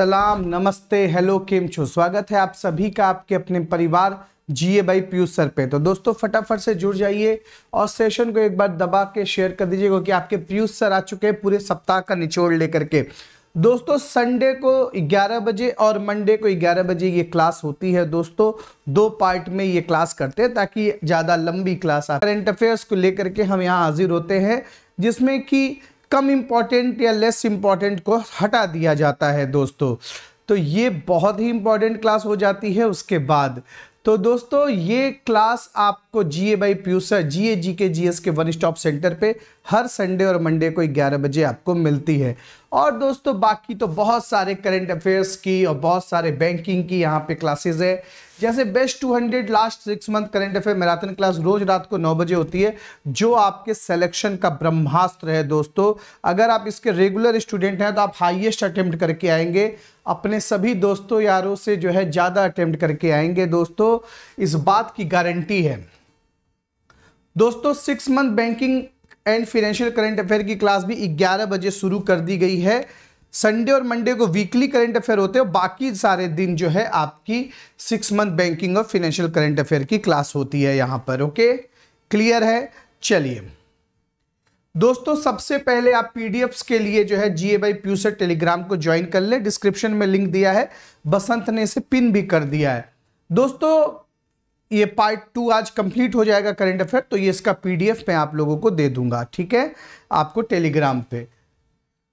सलाम, नमस्ते, हेलो, केम छो। स्वागत है आप सभी का आपके अपने परिवार जीए भाई पीयूष सर पे। तो दोस्तों फटाफट से जुड़ जाइए और सेशन को एक बार दबा के शेयर कर दीजिए, क्योंकि आपके पीयूष सर आ चुके हैं पूरे सप्ताह का निचोड़ लेकर के। दोस्तों संडे को 11 बजे और मंडे को 11 बजे ये क्लास होती है। दोस्तों दो पार्ट में ये क्लास करते हैं ताकि ज़्यादा लंबी क्लास आए। करंट अफेयर्स को लेकर के हम यहाँ हाजिर होते हैं, जिसमें कि कम इम्पॉर्टेंट या लेस इम्पॉर्टेंट को हटा दिया जाता है। दोस्तों तो ये बहुत ही इम्पॉर्टेंट क्लास हो जाती है उसके बाद। तो दोस्तों ये क्लास आपको GA by Piyush sir GA GK GS के वन स्टॉप सेंटर पे हर संडे और मंडे को 11 बजे आपको मिलती है। और दोस्तों बाकी तो बहुत सारे करंट अफेयर्स की और बहुत सारे बैंकिंग की यहाँ पे क्लासेज है, जैसे best 200 last 6 month current affair marathon class रोज रात को 9 बजे होती है, जो आपके सिलेक्शन का ब्रह्मास्त्र है। दोस्तों अगर आप इसके रेगुलर स्टूडेंट हैं तो आप हाईएस्ट अटेम्प्ट करके आएंगे, अपने सभी दोस्तों यारों से जो है ज़्यादा अटेम्प्ट करके आएंगे। दोस्तों इस बात की गारंटी है। दोस्तों 6 month banking and financial current affair की क्लास भी 11 बजे शुरू कर दी गई है। संडे और मंडे को वीकली करंट अफेयर होते हैं, बाकी सारे दिन जो है आपकी 6 मंथ बैंकिंग और फाइनेंशियल करंट अफेयर की क्लास होती है यहाँ पर। ओके, क्लियर है? चलिए दोस्तों सबसे पहले आप पीडीएफ्स के लिए जो है GA by Piyush sir Telegram को ज्वाइन कर ले। डिस्क्रिप्शन में लिंक दिया है, बसंत ने इसे पिन भी कर दिया है। दोस्तों ये पार्ट 2 आज कंप्लीट हो जाएगा करंट अफेयर, तो ये इसका पीडीएफ मैं आप लोगों को दे दूंगा, ठीक है? आपको टेलीग्राम पे,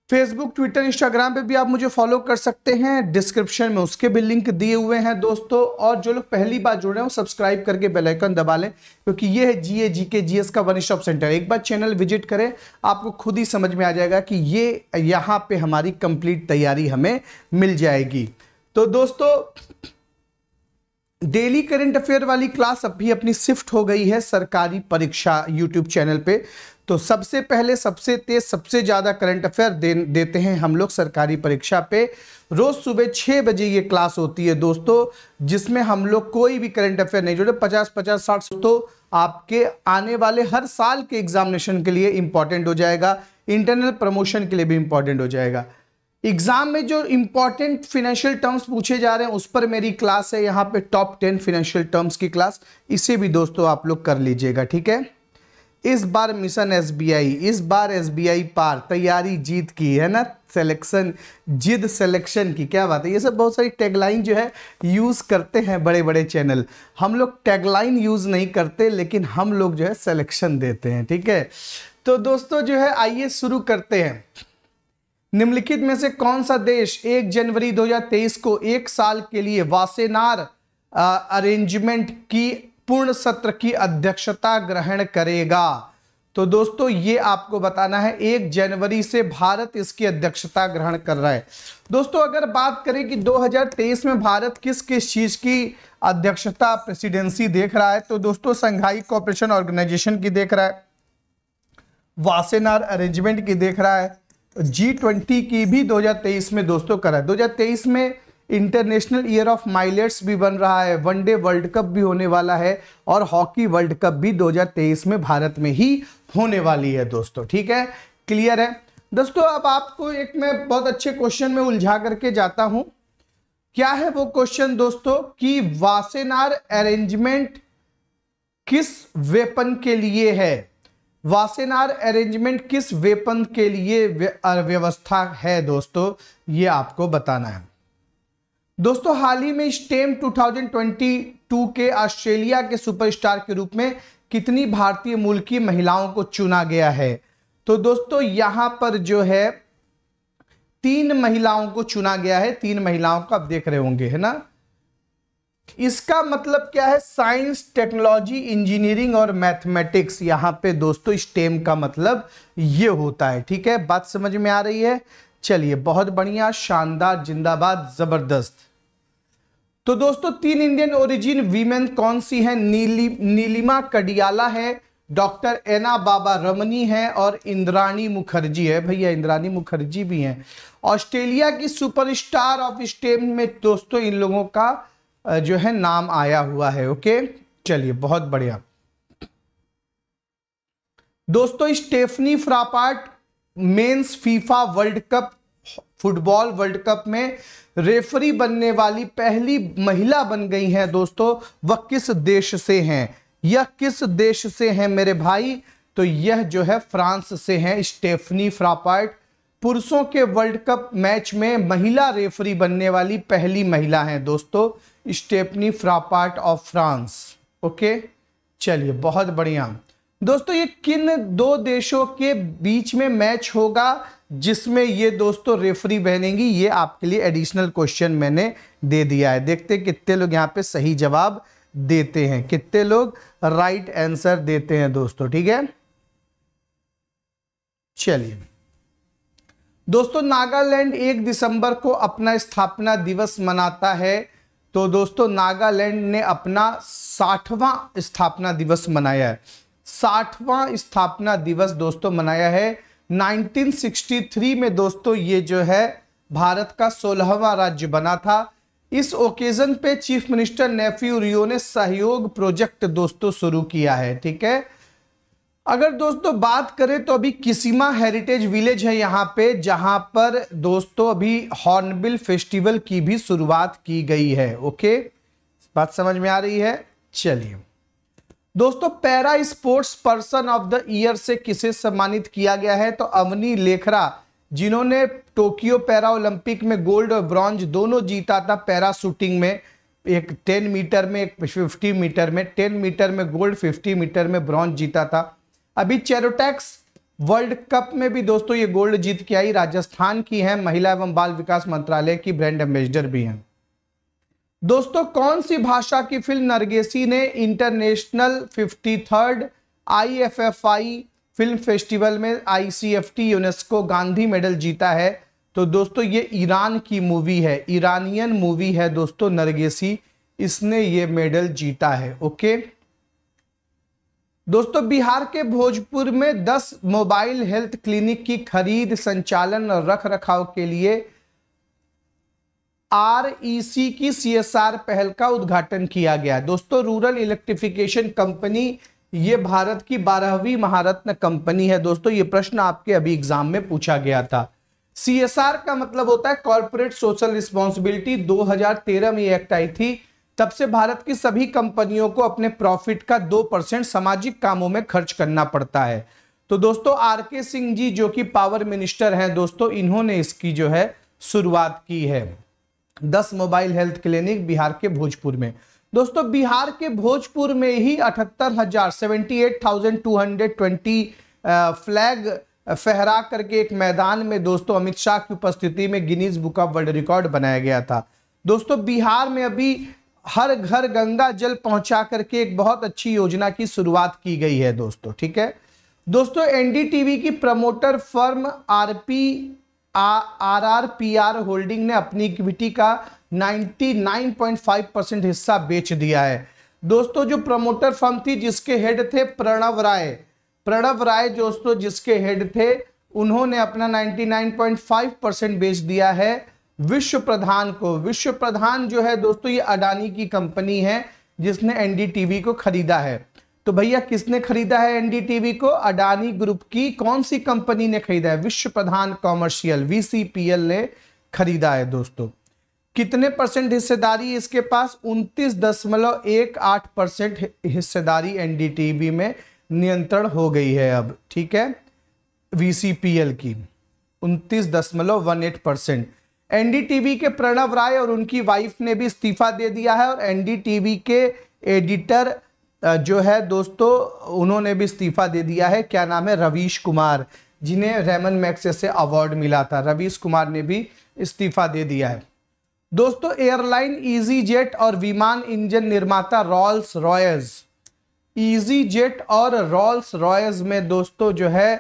फेसबुक, ट्विटर, इंस्टाग्राम पे भी आप मुझे फॉलो कर सकते हैं। डिस्क्रिप्शन में उसके भी लिंक दिए हुए हैं दोस्तों। और जो लोग पहली बार जुड़ रहे हो सब्सक्राइब करके बेल आइकन दबा लें, क्योंकि ये है GA GK GS का वन स्टॉप सेंटर। एक बार चैनल विजिट करें, आपको खुद ही समझ में आ जाएगा कि ये यहाँ पे हमारी कंप्लीट तैयारी हमें मिल जाएगी। तो दोस्तों डेली करंट अफेयर वाली क्लास अभी अपनी शिफ्ट हो गई है सरकारी परीक्षा यूट्यूब चैनल पे। तो सबसे पहले, सबसे तेज, सबसे ज़्यादा करंट अफेयर देते हैं हम लोग सरकारी परीक्षा पे। रोज़ सुबह 6 बजे ये क्लास होती है दोस्तों, जिसमें हम लोग कोई भी करंट अफेयर नहीं जोड़े। 50, 50, 60 तो आपके आने वाले हर साल के एग्जामिनेशन के लिए इम्पॉर्टेंट हो जाएगा, इंटरनल प्रमोशन के लिए भी इम्पॉर्टेंट हो जाएगा। एग्जाम में जो इम्पॉर्टेंट फिनेंशियल टर्म्स पूछे जा रहे हैं उस पर मेरी क्लास है यहाँ पे, टॉप 10 फिनेंशियल टर्म्स की क्लास। इसे भी दोस्तों आप लोग कर लीजिएगा, ठीक है? इस बार मिशन SBI, इस बार SBI पार, तैयारी जीत की है ना, सिलेक्शन जिद सिलेक्शन की, क्या बात है। ये सब बहुत सारी टैगलाइन जो है यूज़ करते हैं बड़े बड़े चैनल। हम लोग टैगलाइन यूज़ नहीं करते, लेकिन हम लोग जो है सिलेक्शन देते हैं, ठीक है? तो दोस्तों जो है आइए शुरू करते हैं। निम्नलिखित में से कौन सा देश 1 जनवरी 2023 को 1 साल के लिए वासेनार अरेंजमेंट की पूर्ण सत्र की अध्यक्षता ग्रहण करेगा? तो दोस्तों ये आपको बताना है। 1 जनवरी से भारत इसकी अध्यक्षता ग्रहण कर रहा है। दोस्तों अगर बात करें कि 2023 में भारत किस किस चीज़ की अध्यक्षता प्रेसिडेंसी देख रहा है, तो दोस्तों शंघाई कोऑपरेशन ऑर्गेनाइजेशन की देख रहा है, वासेनार अरेंजमेंट की देख रहा है, G20 की भी 2023 में दोस्तों करा है। 2023 में इंटरनेशनल ईयर ऑफ माइलेट्स भी बन रहा है, वनडे वर्ल्ड कप भी होने वाला है और हॉकी वर्ल्ड कप भी 2023 में भारत में ही होने वाली है दोस्तों, ठीक है? क्लियर है दोस्तों? अब आपको एक मैं बहुत अच्छे क्वेश्चन में उलझा करके जाता हूं। क्या है वो क्वेश्चन दोस्तों कि वासेनार अरेंजमेंट किस वेपन के लिए है? वासेनार अरेंजमेंट किस वेपन के लिए व्यवस्था है दोस्तों, ये आपको बताना है। दोस्तों हाल ही में स्टेम 2022 के ऑस्ट्रेलिया के सुपरस्टार के रूप में कितनी भारतीय मूल की महिलाओं को चुना गया है? तो दोस्तों यहाँ पर जो है 3 महिलाओं को चुना गया है। 3 महिलाओं को आप देख रहे होंगे, है ना? इसका मतलब क्या है? साइंस, टेक्नोलॉजी, इंजीनियरिंग और मैथमेटिक्स। यहाँ पे दोस्तों स्टेम का मतलब ये होता है, ठीक है? बात समझ में आ रही है? चलिए, बहुत बढ़िया, शानदार, जिंदाबाद, जबरदस्त। तो दोस्तों 3 इंडियन ओरिजिन वीमेन कौन सी हैं? नीलिमा कडियाला है, डॉक्टर एना बाबा रमनी है और इंद्राणी मुखर्जी है। भैया इंद्राणी मुखर्जी भी हैं। ऑस्ट्रेलिया की सुपरस्टार ऑफ स्टेम में दोस्तों इन लोगों का जो है नाम आया हुआ है। ओके, चलिए, बहुत बढ़िया। दोस्तों Stephanie Frappart men's FIFA World Cup football World Cup में रेफरी बनने वाली पहली महिला बन गई हैं दोस्तों, वह किस देश से हैं? यह किस देश से हैं मेरे भाई? तो यह जो है फ्रांस से हैं स्टेफनी फ्रापार्ट। पुरुषों के वर्ल्ड कप मैच में महिला रेफरी बनने वाली पहली महिला हैं दोस्तों Stephanie Frappart of France. Okay चलिए बहुत बढ़िया दोस्तों। ये किन दो देशों के बीच में मैच होगा जिसमें ये दोस्तों रेफरी बनेंगी, ये आपके लिए एडिशनल क्वेश्चन मैंने दे दिया है। देखते हैं कितने लोग यहाँ पे सही जवाब देते हैं, कितने लोग राइट आंसर देते हैं दोस्तों। ठीक है चलिए दोस्तों, नागालैंड 1 दिसंबर को अपना स्थापना दिवस मनाता है। तो दोस्तों नागालैंड ने अपना 60वां स्थापना दिवस मनाया है, 60वां स्थापना दिवस दोस्तों मनाया है। 1963 में दोस्तों ये जो है भारत का 16वां राज्य बना था। इस ओकेजन पे चीफ मिनिस्टर नेफ्यू रियो ने सहयोग प्रोजेक्ट दोस्तों शुरू किया है। ठीक है, अगर दोस्तों बात करें तो अभी किसिमा हेरिटेज विलेज है यहाँ पे, जहाँ पर दोस्तों अभी हॉर्नबिल फेस्टिवल की भी शुरुआत की गई है। ओके बात समझ में आ रही है। चलिए दोस्तों, para sports person of the year से किसे सम्मानित किया गया है? तो अवनी लेखरा, जिन्होंने टोक्यो पैरा ओलंपिक में गोल्ड और ब्रॉन्ज दोनों जीता था पैरा शूटिंग में, एक 10 मीटर में एक 50 मीटर में। 10 मीटर में गोल्ड, 50 मीटर में ब्रॉन्ज जीता था। अभी चेरोटैक्स वर्ल्ड कप में भी दोस्तों ये गोल्ड जीत के आई, राजस्थान की है, महिला एवं बाल विकास मंत्रालय की ब्रांड एम्बेसडर भी हैं। दोस्तों कौन सी भाषा की फिल्म नरगिसी ने international 53rd IFFI film festival में ICFT यूनेस्को गांधी मेडल जीता है? तो दोस्तों ये ईरान की मूवी है, ईरानियन मूवी है दोस्तों नरगिसी, इसने ये मेडल जीता है। ओके दोस्तों, बिहार के भोजपुर में 10 मोबाइल हेल्थ क्लिनिक की खरीद, संचालन और रख रखाव के लिए REC की CSR पहल का उद्घाटन किया गया। दोस्तों रूरल इलेक्ट्रिफिकेशन कंपनी ये भारत की 12वीं महारत्न कंपनी है दोस्तों, ये प्रश्न आपके अभी एग्जाम में पूछा गया था। CSR का मतलब होता है कॉर्पोरेट सोशल रिस्पॉन्सिबिलिटी। 2013 में एक्ट आई थी, तब से भारत की सभी कंपनियों को अपने प्रॉफिट का 2% सामाजिक कामों में खर्च करना पड़ता है। तो दोस्तों RK सिंह जी जो कि पावर मिनिस्टर हैं दोस्तों, इन्होंने इसकी जो है शुरुआत की है। 10 मोबाइल हेल्थ क्लिनिक बिहार के भोजपुर में। दोस्तों बिहार के भोजपुर में ही 78,220 फ्लैग फहरा करके एक मैदान में दोस्तों अमित शाह की उपस्थिति में Guinness Book of World Record बनाया गया था। दोस्तों बिहार में अभी हर घर गंगा जल पहुंचा करके एक बहुत अच्छी योजना की शुरुआत की गई है दोस्तों। ठीक है दोस्तों, NDTV की प्रमोटर फर्म RRPR होल्डिंग ने अपनी इक्विटी का 99.5% हिस्सा बेच दिया है। दोस्तों जो प्रमोटर फर्म थी जिसके हेड थे प्रणव राय दोस्तों जिसके हेड थे, उन्होंने अपना 99.5% बेच दिया है विश्व प्रधान को। विश्व प्रधान जो है दोस्तों ये अडानी की कंपनी है जिसने NDTV को खरीदा है। तो भैया किसने खरीदा है NDTV को? अडानी ग्रुप की कौन सी कंपनी ने खरीदा है? विश्व प्रधान कॉमर्शियल VCPL ने खरीदा है दोस्तों। कितने परसेंट हिस्सेदारी इसके पास? 29.18% हिस्सेदारी NDTV में नियंत्रण हो गई है अब। ठीक है VCPL की 29.18%। NDTV के प्रणव राय और उनकी वाइफ ने भी इस्तीफा दे दिया है, और NDTV के एडिटर जो है दोस्तों उन्होंने भी इस्तीफा दे दिया है। क्या नाम है? रवीश कुमार, जिन्हें रेमन मैग्सेसे से अवार्ड मिला था, रवीश कुमार ने भी इस्तीफा दे दिया है। दोस्तों एयरलाइन ईजी जेट और विमान इंजन निर्माता रॉल्स रॉयस, ईजी जेट और रॉल्स रॉयस में दोस्तों जो है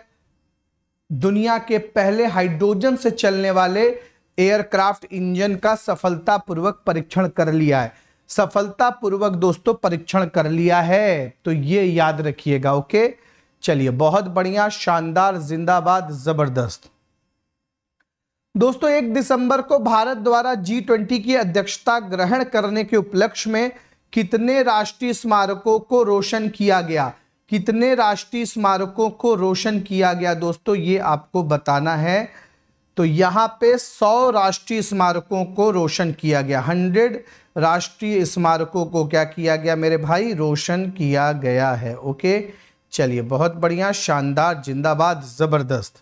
दुनिया के पहले हाइड्रोजन से चलने वाले एयरक्राफ्ट इंजन का सफलतापूर्वक परीक्षण कर लिया है, सफलतापूर्वक दोस्तों परीक्षण कर लिया है। तो ये याद रखिएगा। ओके चलिए बहुत बढ़िया, शानदार, जिंदाबाद, जबरदस्त। दोस्तों 1 दिसंबर को भारत द्वारा G20 की अध्यक्षता ग्रहण करने के उपलक्ष्य में कितने राष्ट्रीय स्मारकों को रोशन किया गया? कितने राष्ट्रीय स्मारकों को रोशन किया गया दोस्तों ये आपको बताना है। तो यहाँ पे 100 राष्ट्रीय स्मारकों को रोशन किया गया, 100 राष्ट्रीय स्मारकों को क्या किया गया मेरे भाई, रोशन किया गया है। ओके चलिए बहुत बढ़िया, शानदार, जिंदाबाद, जबरदस्त।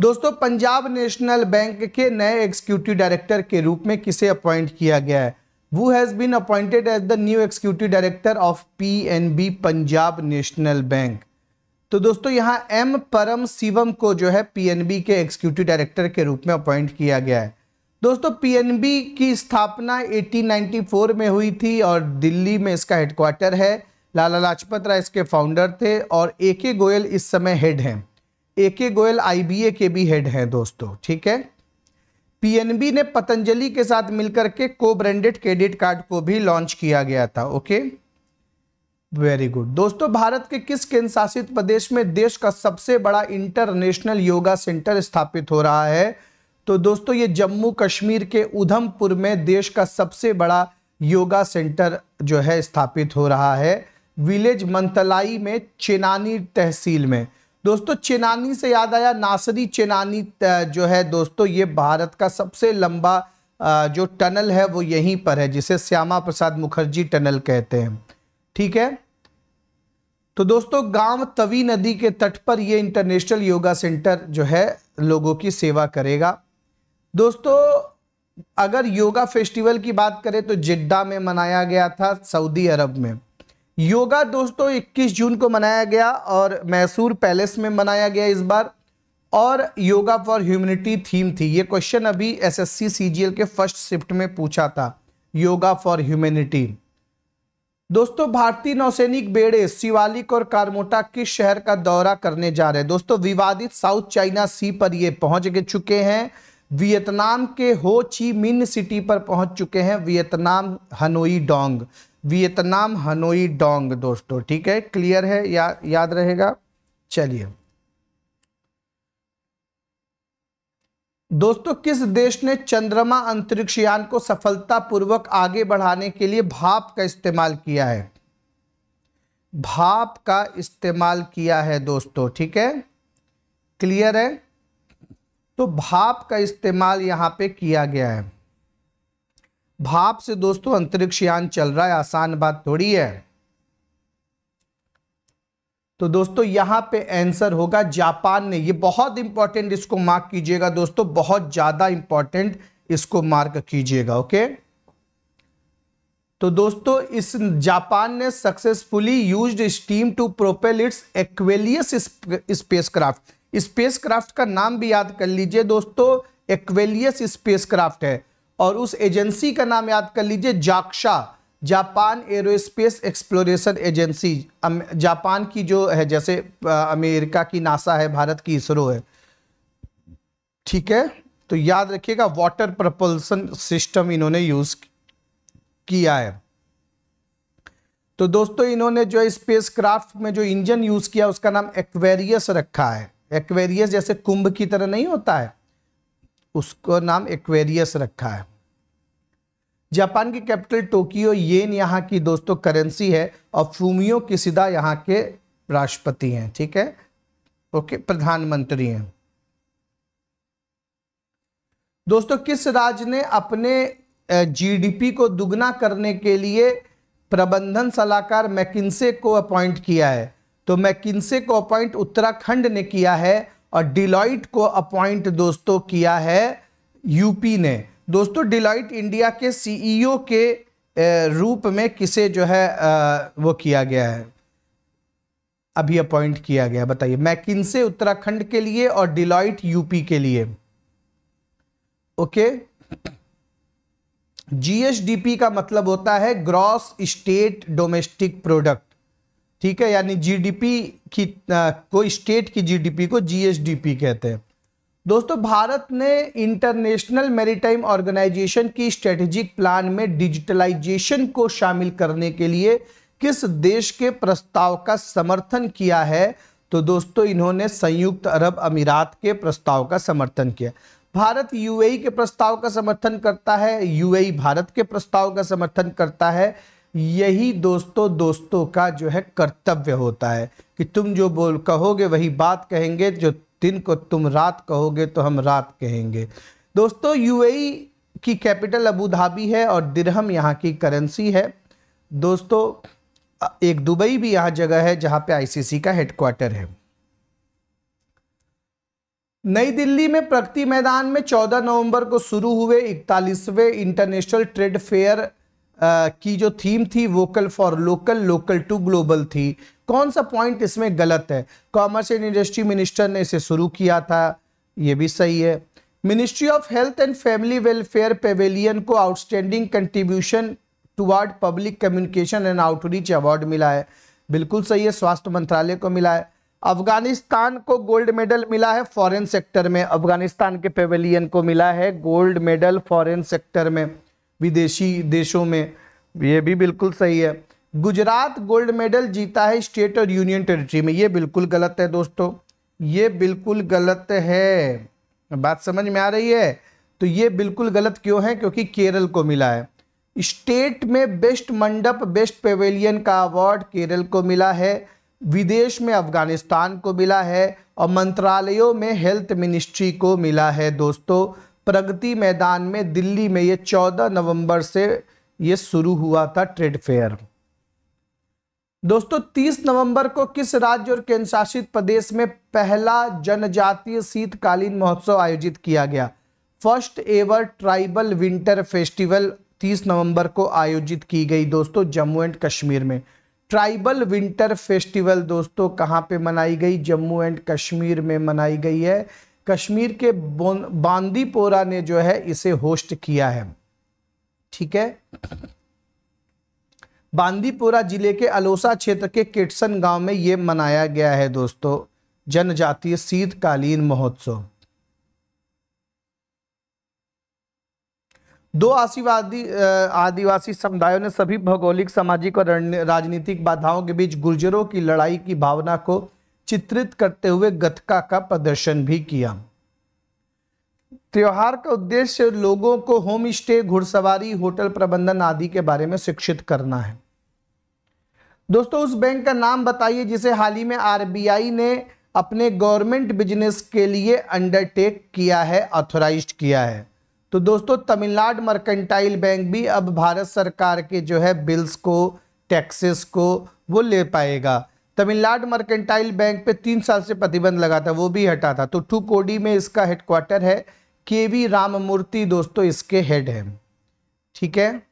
दोस्तों पंजाब नेशनल बैंक के नए एग्जीक्यूटिव डायरेक्टर के रूप में किसे अपॉइंट किया गया है? Who has been appointed as the new executive director of PNB Punjab National Bank. तो दोस्तों यहाँ M परम शिवम को जो है PNB के एग्जीक्यूटिव डायरेक्टर के रूप में अपॉइंट किया गया है। दोस्तों PNB की स्थापना 1894 में हुई थी और दिल्ली में इसका हेडक्वार्टर है। लाला लाजपत राय इसके फाउंडर थे और AK गोयल इस समय हेड हैं। AK गोयल IBA के भी हेड हैं दोस्तों, ठीक है। पीएनबी ने पतंजलि के साथ मिलकर के को ब्रांडेड क्रेडिट कार्ड को भी लॉन्च किया गया था। Okay very good. दोस्तों भारत के किस केंद्र शासित प्रदेश में देश का सबसे बड़ा इंटरनेशनल योगा सेंटर स्थापित हो रहा है? तो दोस्तों ये जम्मू कश्मीर के उधमपुर में देश का सबसे बड़ा योगा सेंटर जो है स्थापित हो रहा है, विलेज मंतलाई में चेनानी तहसील में। दोस्तों चेनानी से याद आया, नासरी चेनानी जो है दोस्तों ये भारत का सबसे लंबा जो टनल है वो यहीं पर है, जिसे श्यामा प्रसाद मुखर्जी टनल कहते हैं, ठीक है। तो दोस्तों गांव तवी नदी के तट पर ये इंटरनेशनल योगा सेंटर जो है लोगों की सेवा करेगा। दोस्तों अगर योगा फेस्टिवल की बात करें तो जिद्दा में मनाया गया था सऊदी अरब में। योगा दोस्तों 21 जून को मनाया गया और मैसूर पैलेस में मनाया गया इस बार, और योगा फॉर ह्यूमैनिटी थीम थी। ये क्वेश्चन अभी SSC CGL के फर्स्ट शिफ्ट में पूछा था, योगा फॉर ह्यूमैनिटी। दोस्तों भारतीय नौसैनिक बेड़े शिवालिक और कारमोटा किस शहर का दौरा करने जा रहे हैं? दोस्तों विवादित साउथ चाइना सी पर ये पहुंच चुके हैं, वियतनाम के हो ची मिन्ह सिटी पर पहुंच चुके हैं, Vietnam Hanoi dong, Vietnam Hanoi dong दोस्तों, ठीक है, क्लियर है, याद रहेगा। चलिए दोस्तों किस देश ने चंद्रमा अंतरिक्ष यान को सफलतापूर्वक आगे बढ़ाने के लिए भाप का इस्तेमाल किया है? भाप का इस्तेमाल किया है दोस्तों, ठीक है, क्लियर है। तो भाप का इस्तेमाल यहाँ पे किया गया है। भाप से दोस्तों अंतरिक्ष यान चल रहा है, आसान बात थोड़ी है। तो दोस्तों यहां पे आंसर होगा जापान ने। ये बहुत इंपॉर्टेंट, इसको मार्क कीजिएगा दोस्तों, बहुत ज्यादा इंपॉर्टेंट इसको मार्क कीजिएगा। ओके तो दोस्तों इस जापान ने successfully used steam to propel its एक्वेलियस spacecraft. Spacecraft का नाम भी याद कर लीजिए दोस्तों, एक्वेलियस स्पेसक्राफ्ट है, और उस एजेंसी का नाम याद कर लीजिए JAXA, Japan Aerospace Exploration Agency. Japan की जो है, जैसे अमेरिका की नासा है, भारत की इसरो है, ठीक है। तो याद रखिएगा वाटर प्रपल्शन सिस्टम इन्होंने यूज किया है। तो दोस्तों इन्होंने जो स्पेसक्राफ्ट में जो इंजन यूज किया उसका नाम एक्वेरियस रखा है। एक्वेरियस जैसे कुंभ की तरह नहीं होता है, उसको नाम एक्वेरियस रखा है। जापान की कैपिटल टोक्यो, येन यहाँ की दोस्तों करेंसी है, और फूमियो किशिदा यहाँ के राष्ट्रपति हैं, ठीक है, ओके, प्रधानमंत्री हैं। दोस्तों किस राज्य ने अपने जीडीपी को दुगना करने के लिए प्रबंधन सलाहकार मैकिन्से को अपॉइंट किया है? तो मैकिन्से को अपॉइंट उत्तराखंड ने किया है, और डिलॉइट को अपॉइंट दोस्तों किया है यूपी ने। दोस्तों डिलॉइट इंडिया के CEO के रूप में किसे जो है वो किया गया है, अभी अपॉइंट किया गया, बताइए। मैकिन्से उत्तराखंड के लिए और डिलॉइट यूपी के लिए। ओके GSDP का मतलब होता है ग्रॉस स्टेट डोमेस्टिक प्रोडक्ट, ठीक है, यानी GDP की कोई स्टेट की GDP को GSDP कहते हैं। दोस्तों भारत ने इंटरनेशनल मैरीटाइम ऑर्गेनाइजेशन की स्ट्रेटेजिक प्लान में डिजिटलाइजेशन को शामिल करने के लिए किस देश के प्रस्ताव का समर्थन किया है? तो दोस्तों इन्होंने संयुक्त अरब अमीरात के प्रस्ताव का समर्थन किया। भारत UAE के प्रस्ताव का समर्थन करता है, UAE भारत के प्रस्ताव का समर्थन करता है। यही दोस्तों का जो है कर्तव्य होता है कि तुम जो बोल कहोगे वही बात कहेंगे, जो दिन को तुम रात कहोगे तो हम रात कहेंगे। दोस्तों यूएई की कैपिटल अबू धाबी है और दिरहम यहाँ की करेंसी है। दोस्तों एक दुबई भी यहाँ जगह है जहाँ पे आईसीसी का हेडक्वार्टर है। नई दिल्ली में प्रगति मैदान में 14 नवंबर को शुरू हुए 41वें इंटरनेशनल ट्रेड फेयर की जो थीम थी vocal for local, local to global थी। कौन सा पॉइंट इसमें गलत है? कॉमर्स एंड इंडस्ट्री मिनिस्टर ने इसे शुरू किया था, ये भी सही है। Ministry of health and family welfare pavilion को outstanding contribution toward public communication and outreach award मिला है, बिल्कुल सही है, स्वास्थ्य मंत्रालय को मिला है। अफगानिस्तान को गोल्ड मेडल मिला है फॉरेन सेक्टर में, अफगानिस्तान के पेवेलियन को मिला है गोल्ड मेडल फॉरेन सेक्टर में, विदेशी देशों में, ये भी बिल्कुल सही है। गुजरात गोल्ड मेडल जीता है स्टेट और यूनियन टेरिटरी में, ये बिल्कुल गलत है दोस्तों, ये बिल्कुल गलत है, बात समझ में आ रही है? तो ये बिल्कुल गलत क्यों है? क्योंकि केरल को मिला है। स्टेट में बेस्ट मंडप बेस्ट पेवेलियन का अवार्ड केरल को मिला है, विदेश में अफगानिस्तान को मिला है और मंत्रालयों में हेल्थ मिनिस्ट्री को मिला है। दोस्तों प्रगति मैदान में दिल्ली में ये 14 नवंबर से ये शुरू हुआ था ट्रेड फेयर। दोस्तों 30 नवंबर को किस राज्य और केंद्र शासित प्रदेश में पहला जनजातीय शीतकालीन महोत्सव आयोजित किया गया? First ever tribal winter festival 30 नवंबर को आयोजित की गई दोस्तों जम्मू एंड कश्मीर में। ट्राइबल विंटर फेस्टिवल दोस्तों कहाँ पे मनाई गई? जम्मू एंड कश्मीर में मनाई गई है। कश्मीर के बांदीपोरा ने जो है इसे होस्ट किया है, ठीक है। बांदीपोरा जिले के अलोसा क्षेत्र के केटसन गांव में ये मनाया गया है दोस्तों जनजातीय शीतकालीन महोत्सव। दो आदिवासी समुदायों ने सभी भौगोलिक, सामाजिक और राजनीतिक बाधाओं के बीच गुर्जरों की लड़ाई की भावना को चित्रित करते हुए गतका का प्रदर्शन भी किया। त्योहार का उद्देश्य लोगों को होम स्टे, घुड़सवारी, होटल प्रबंधन आदि के बारे में शिक्षित करना है। दोस्तों उस बैंक का नाम बताइए जिसे हाल ही में आरबीआई ने अपने गवर्नमेंट बिजनेस के लिए अंडरटेक किया है, ऑथोराइज किया है। तो दोस्तों तमिलनाडु मर्केंटाइल बैंक भी अब भारत सरकार के जो है बिल्स को, टैक्सेस को वो ले पाएगा। तमिलनाडु मर्केंटाइल बैंक पे 3 साल से प्रतिबंध लगा था, वो भी हटा था। तो टूकोडी में इसका हेडक्वार्टर है, केवी राममूर्ति दोस्तों इसके हेड हैं, ठीक है।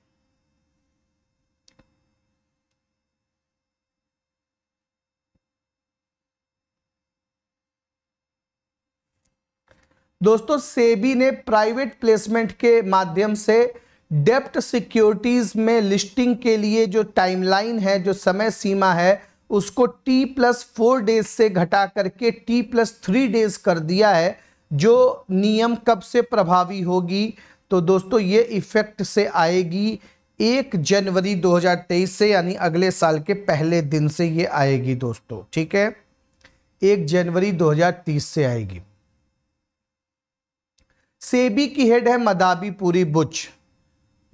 दोस्तों सेबी ने प्राइवेट प्लेसमेंट के माध्यम से डेप्ट सिक्योरिटीज में लिस्टिंग के लिए जो टाइमलाइन है, जो समय सीमा है, उसको T+4 डेज से घटा करके T+3 डेज कर दिया है। जो नियम कब से प्रभावी होगी? तो दोस्तों ये इफेक्ट से आएगी 1 जनवरी 2023 से, यानी अगले साल के पहले दिन से ये आएगी दोस्तों, ठीक है, 1 जनवरी 2030 से आएगी। सेबी की हेड है मदाबी पूरी बुच।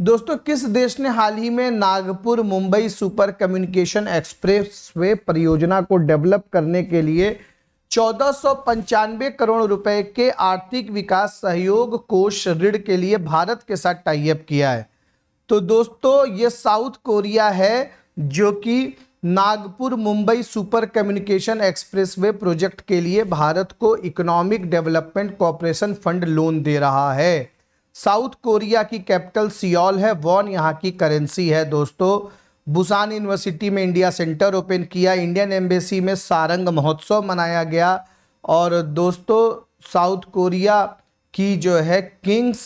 दोस्तों किस देश ने हाल ही में Nagpur Mumbai super communication expressway परियोजना को डेवलप करने के लिए 1495 करोड़ रुपए के आर्थिक विकास सहयोग कोष ऋण के लिए भारत के साथ टाई अप किया है? तो दोस्तों ये साउथ कोरिया है जो कि Nagpur Mumbai super communication expressway project के लिए भारत को economic development corporation fund loan दे रहा है। साउथ कोरिया की कैपिटल सियोल है, वॉन यहाँ की करेंसी है दोस्तों। बुसान यूनिवर्सिटी में इंडिया सेंटर ओपन किया, इंडियन एम्बेसी में सारंग महोत्सव मनाया गया और दोस्तों साउथ कोरिया की जो है किंग्स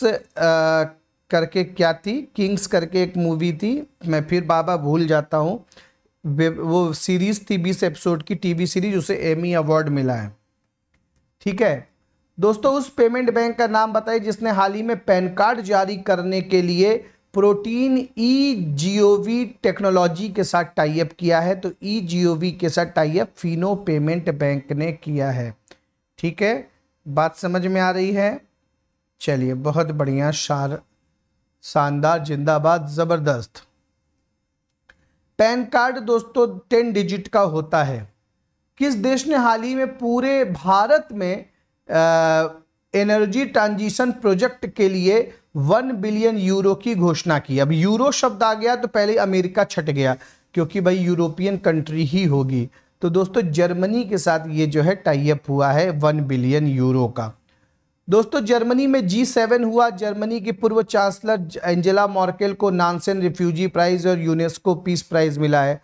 करके क्या थी, किंग्स करके एक मूवी थी, मैं फिर बाबा भूल जाता हूँ, वो सीरीज थी 20 एपिसोड की टीवी सीरीज, उसे एमी अवार्ड मिला है, ठीक है। दोस्तों उस पेमेंट बैंक का नाम बताइए जिसने हाल ही में पैन कार्ड जारी करने के लिए प्रोटीन EGOV टेक्नोलॉजी के साथ टाई अप किया है? तो EGOV के साथ tie up Fino payment bank ने किया है, ठीक है, बात समझ में आ रही है? चलिए बहुत बढ़िया, शानदार, जिंदाबाद, ज़बरदस्त। पैन कार्ड दोस्तों 10 डिजिट का होता है। किस देश ने हाल ही में पूरे भारत में एनर्जी ट्रांजिशन प्रोजेक्ट के लिए 1 बिलियन यूरो की घोषणा की। अब यूरो शब्द आ गया तो पहले अमेरिका छट गया क्योंकि भाई यूरोपियन कंट्री ही होगी। तो दोस्तों जर्मनी के साथ ये जो है टाई अप हुआ है 1 बिलियन यूरो का। दोस्तों जर्मनी में G7 हुआ। जर्मनी के पूर्व चांसलर एंजेला मर्केल को नानसेन रिफ्यूजी प्राइज और यूनेस्को पीस प्राइज मिला है।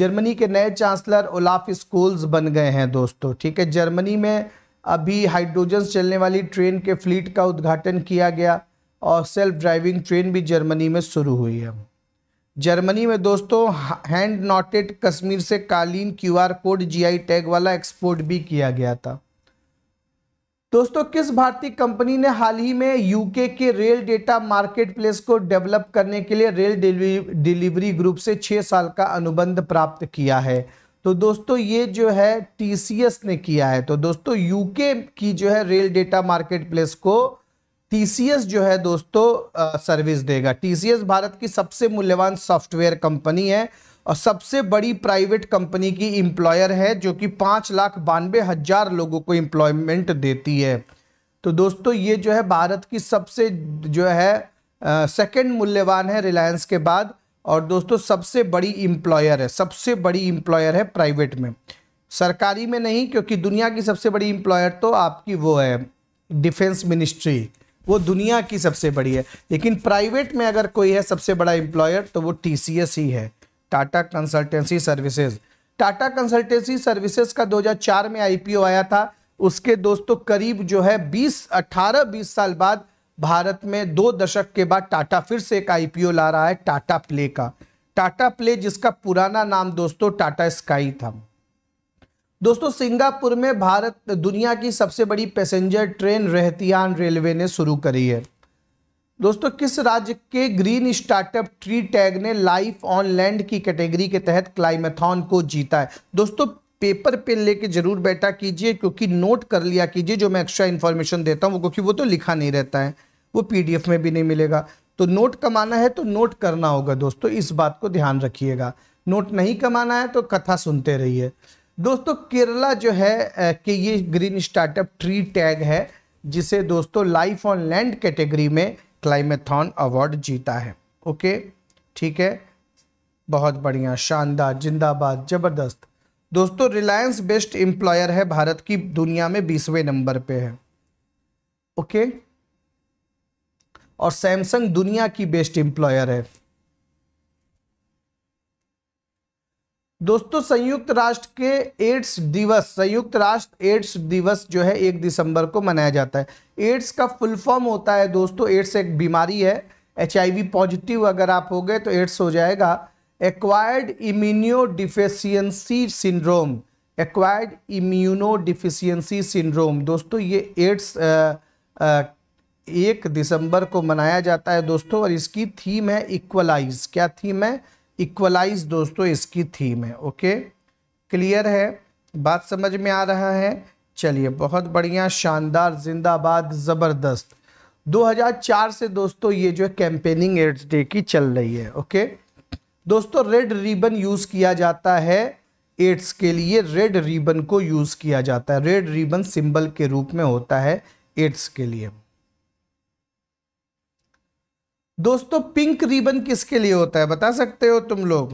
जर्मनी के नए चांसलर ओलाफ स्कोल्स बन गए हैं दोस्तों, ठीक है। जर्मनी में अभी हाइड्रोजन चलने वाली ट्रेन के फ्लीट का उद्घाटन किया गया और सेल्फ ड्राइविंग ट्रेन भी जर्मनी में शुरू हुई है। जर्मनी में दोस्तों हैंड नॉटेड कश्मीर से कालीन QR कोड GI टैग वाला एक्सपोर्ट भी किया गया था। दोस्तों किस भारतीय कंपनी ने हाल ही में UK के रेल डेटा मार्केट प्लेस को डेवलप करने के लिए रेल डिलीवरी ग्रुप से 6 साल का अनुबंध प्राप्त किया है? तो दोस्तों ये जो है TCS ने किया है। तो दोस्तों UK की जो है रेल डेटा मार्केट प्लेस को TCS जो है दोस्तों सर्विस देगा। TCS भारत की सबसे मूल्यवान सॉफ्टवेयर कंपनी है और सबसे बड़ी प्राइवेट कंपनी की एम्प्लॉयर है जो कि 5,92,000 लोगों को एम्प्लॉयमेंट देती है। तो दोस्तों ये जो है भारत की सबसे जो है सेकंड मूल्यवान है रिलायंस के बाद, और दोस्तों सबसे बड़ी एम्प्लॉयर है, सबसे बड़ी एम्प्लॉयर है प्राइवेट में, सरकारी में नहीं, क्योंकि दुनिया की सबसे बड़ी एम्प्लॉयर तो आपकी वो है डिफेंस मिनिस्ट्री, वो दुनिया की सबसे बड़ी है। लेकिन प्राइवेट में अगर कोई है सबसे बड़ा एम्प्लॉयर तो वो TCS ही है, Tata consultancy services. Tata consultancy services का 2004 में IPO आया था। उसके दोस्तों करीब जो है 18-20 साल बाद भारत में 2 दशक के बाद टाटा फिर से एक IPO ला रहा है टाटा प्ले का। टाटा प्ले जिसका पुराना नाम दोस्तों टाटा स्काई था। दोस्तों सिंगापुर में भारत दुनिया की सबसे बड़ी पैसेंजर ट्रेन रेहतियान रेलवे ने शुरू करी है। दोस्तों किस राज्य के ग्रीन स्टार्टअप ट्री टैग ने लाइफ ऑन लैंड की कैटेगरी के तहत क्लाइमेथॉन को जीता है? दोस्तों पेपर पे लेके जरूर बैठा कीजिए क्योंकि नोट कर लिया कीजिए जो मैं एक्स्ट्रा इन्फॉर्मेशन देता हूँ, क्योंकि वो तो लिखा नहीं रहता है, वो PDF में भी नहीं मिलेगा। तो नोट कमाना है तो नोट करना होगा दोस्तों, इस बात को ध्यान रखिएगा। नोट नहीं कमाना है तो कथा सुनते रहिए। दोस्तों केरला जो है कि ये ग्रीन स्टार्टअप ट्री टैग है जिसे दोस्तों लाइफ ऑन लैंड कैटेगरी में क्लाइमेथॉन अवार्ड जीता है। ओके ठीक है, बहुत बढ़िया, शानदार, जिंदाबाद, जबरदस्त। दोस्तों रिलायंस बेस्ट एम्प्लॉयर है भारत की, दुनिया में 20वें नंबर पे है। ओके, और सैमसंग दुनिया की बेस्ट एम्प्लॉयर है। दोस्तों संयुक्त राष्ट्र के एड्स दिवस, संयुक्त राष्ट्र एड्स दिवस जो है 1 दिसंबर को मनाया जाता है। एड्स का फुल फॉर्म होता है दोस्तों, एड्स एक बीमारी है, HIV पॉजिटिव अगर आप हो गए तो एड्स हो जाएगा। Acquired immuno deficiency syndrome, acquired immuno deficiency syndrome दोस्तों ये एड्स 1 दिसंबर को मनाया जाता है दोस्तों, और इसकी थीम है इक्वलाइज। क्या थीम है? इक्वलाइज दोस्तों इसकी थीम है। ओके क्लियर है, बात समझ में आ रहा है? चलिए बहुत बढ़िया, शानदार, जिंदाबाद, ज़बरदस्त। 2004 से दोस्तों ये जो है कैंपेनिंग एड्स डे की चल रही है। ओके दोस्तों रेड रिबन यूज़ किया जाता है एड्स के लिए, रेड रिबन को यूज़ किया जाता है, रेड रिबन सिंबल के रूप में होता है एड्स के लिए। दोस्तों पिंक रिबन किसके लिए होता है, बता सकते हो तुम लोग?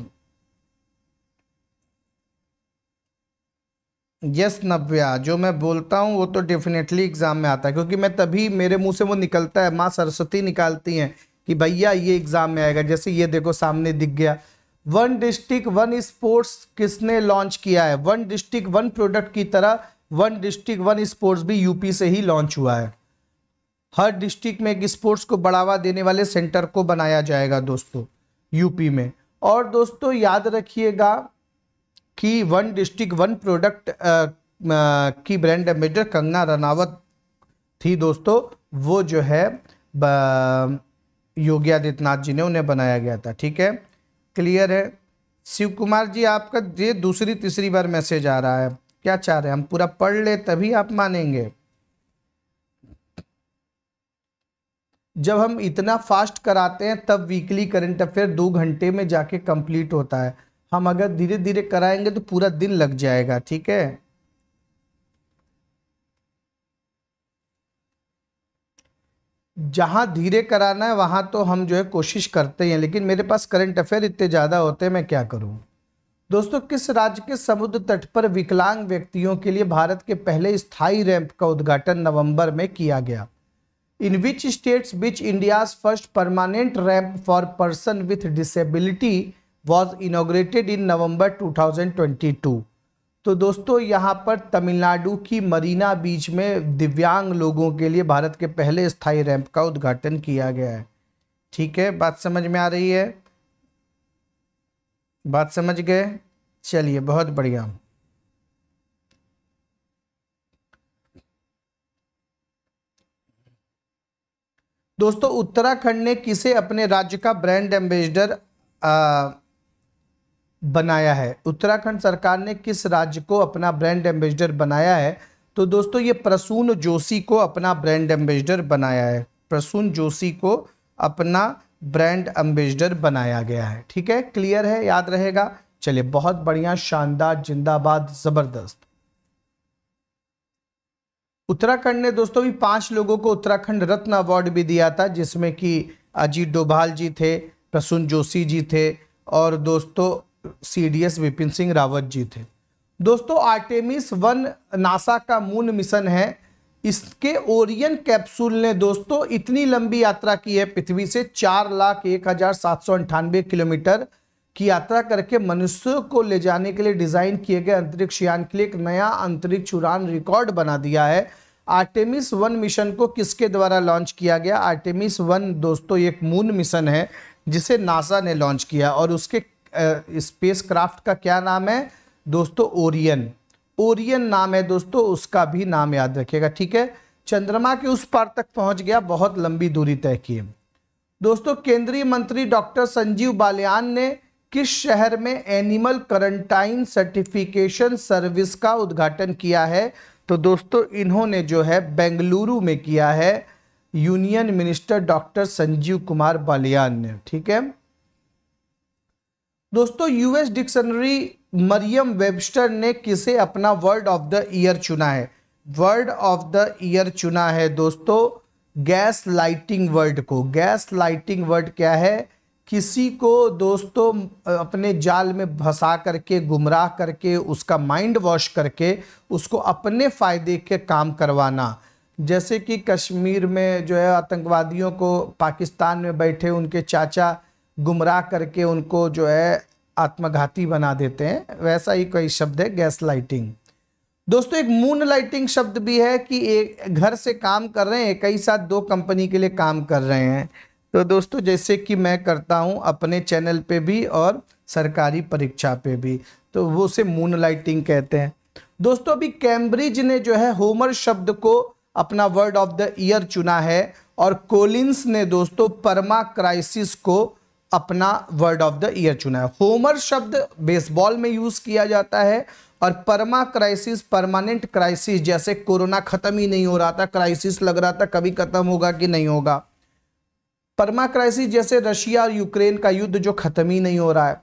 यस नव्या, जो मैं बोलता हूं वो तो डेफिनेटली एग्जाम में आता है, क्योंकि मैं तभी, मेरे मुंह से वो निकलता है, माँ सरस्वती निकालती हैं कि भैया ये एग्जाम में आएगा। जैसे ये देखो सामने दिख गया। 1 डिस्ट्रिक्ट 1 स्पोर्ट्स किसने लॉन्च किया है? 1 डिस्ट्रिक्ट 1 प्रोडक्ट की तरह 1 डिस्ट्रिक्ट 1 स्पोर्ट्स भी यूपी से ही लॉन्च हुआ है। हर डिस्ट्रिक्ट में एक स्पोर्ट्स को बढ़ावा देने वाले सेंटर को बनाया जाएगा दोस्तों यूपी में। और दोस्तों याद रखिएगा कि 1 डिस्ट्रिक्ट 1 प्रोडक्ट की ब्रांड एम्बेसडर कंगना रनावत थी दोस्तों, वो जो है योगी आदित्यनाथ जी ने उन्हें बनाया गया था। ठीक है क्लियर है। शिव कुमार जी आपका ये 2-3 बार मैसेज आ रहा है, क्या चाह रहे हैं? हम पूरा पढ़ ले तभी आप मानेंगे। जब हम इतना फास्ट कराते हैं तब वीकली करंट अफेयर 2 घंटे में जाके कंप्लीट होता है। हम अगर धीरे धीरे कराएंगे तो पूरा दिन लग जाएगा। ठीक है, जहाँ धीरे कराना है वहाँ तो हम जो है कोशिश करते हैं, लेकिन मेरे पास करंट अफेयर इतने ज़्यादा होते हैं, मैं क्या करूँ। दोस्तों, किस राज्य के समुद्र तट पर विकलांग व्यक्तियों के लिए भारत के पहले स्थायी रैंप का उद्घाटन नवंबर में किया गया। In which states which India's first permanent ramp for person with disability was inaugurated in November 2022। तो दोस्तों, यहाँ पर तमिलनाडु की मरीना बीच में दिव्यांग लोगों के लिए भारत के पहले स्थायी रैंप का उद्घाटन किया गया है। ठीक है, बात समझ में आ रही है, बात समझ गए, चलिए बहुत बढ़िया। दोस्तों, उत्तराखंड ने किसे अपने राज्य का ब्रांड एम्बेसडर बनाया है। उत्तराखंड सरकार ने किस राज्य को अपना ब्रांड एम्बेसडर बनाया है। तो दोस्तों, ये प्रसून जोशी को अपना ब्रांड एम्बेसडर बनाया है, प्रसून जोशी को अपना ब्रांड एम्बेसडर बनाया गया है। ठीक है, क्लियर है, याद रहेगा। चलिए बहुत बढ़िया, शानदार, जिंदाबाद, जबरदस्त। उत्तराखंड ने दोस्तों भी 5 लोगों को उत्तराखंड रत्न अवार्ड भी दिया था, जिसमें कि अजीत डोभाल जी थे, प्रसून जोशी जी थे और दोस्तों सीडीएस विपिन सिंह रावत जी थे। दोस्तों, आर्टेमिस 1 नासा का मून मिशन है। इसके ओरियन कैप्सूल ने दोस्तों इतनी लंबी यात्रा की है, पृथ्वी से 4,01,798 किलोमीटर की यात्रा करके मनुष्यों को ले जाने के लिए डिजाइन किए गए अंतरिक्ष यान के लिए एक नया अंतरिक्ष उड़ान रिकॉर्ड बना दिया है। आर्टेमिस 1 मिशन को किसके द्वारा लॉन्च किया गया। आर्टेमिस 1 दोस्तों एक मून मिशन है जिसे नासा ने लॉन्च किया, और उसके स्पेसक्राफ्ट का क्या नाम है दोस्तों, ओरियन, ओरियन नाम है दोस्तों, उसका भी नाम याद रखिएगा। ठीक है, चंद्रमा के उस पार तक पहुंच गया, बहुत लंबी दूरी तय की है। दोस्तों, केंद्रीय मंत्री डॉक्टर संजीव बालियान ने किस शहर में एनिमल क्वारंटाइन सर्टिफिकेशन सर्विस का उद्घाटन किया है। तो दोस्तों, इन्होंने जो है बेंगलुरु में किया है, union minister doctor Sanjeev Kumar Balyan ने। ठीक है दोस्तों, यूएस डिक्शनरी मरियम वेबस्टर ने किसे अपना वर्ड ऑफ द ईयर चुना है। वर्ड ऑफ द ईयर चुना है दोस्तों गैस लाइटिंग वर्ड को। गैस लाइटिंग वर्ड क्या है, किसी को दोस्तों अपने जाल में फंसा करके, गुमराह करके, उसका माइंड वॉश करके उसको अपने फायदे के काम करवाना। जैसे कि कश्मीर में जो है आतंकवादियों को पाकिस्तान में बैठे उनके चाचा गुमराह करके उनको जो है आत्मघाती बना देते हैं, वैसा ही कोई शब्द है गैस लाइटिंग। दोस्तों, एक मून लाइटिंग शब्द भी है कि एक घर से काम कर रहे हैं, कई साथ 2 कंपनी के लिए काम कर रहे हैं। तो दोस्तों, जैसे कि मैं करता हूं अपने चैनल पे भी और सरकारी परीक्षा पे भी, तो वो उसे मून लाइटिंग कहते हैं। दोस्तों, अभी कैम्ब्रिज ने जो है होमर शब्द को अपना वर्ड ऑफ द ईयर चुना है, और कोलिंस ने दोस्तों परमा क्राइसिस को अपना वर्ड ऑफ द ईयर चुना है। होमर शब्द बेसबॉल में यूज किया जाता है, और परमा क्राइसिस, परमानेंट क्राइसिस, जैसे कोरोना खत्म ही नहीं हो रहा था, क्राइसिस लग रहा था कभी खत्म होगा कि नहीं होगा। परमा क्राइसिस जैसे रशिया और यूक्रेन का युद्ध जो खत्म ही नहीं हो रहा है।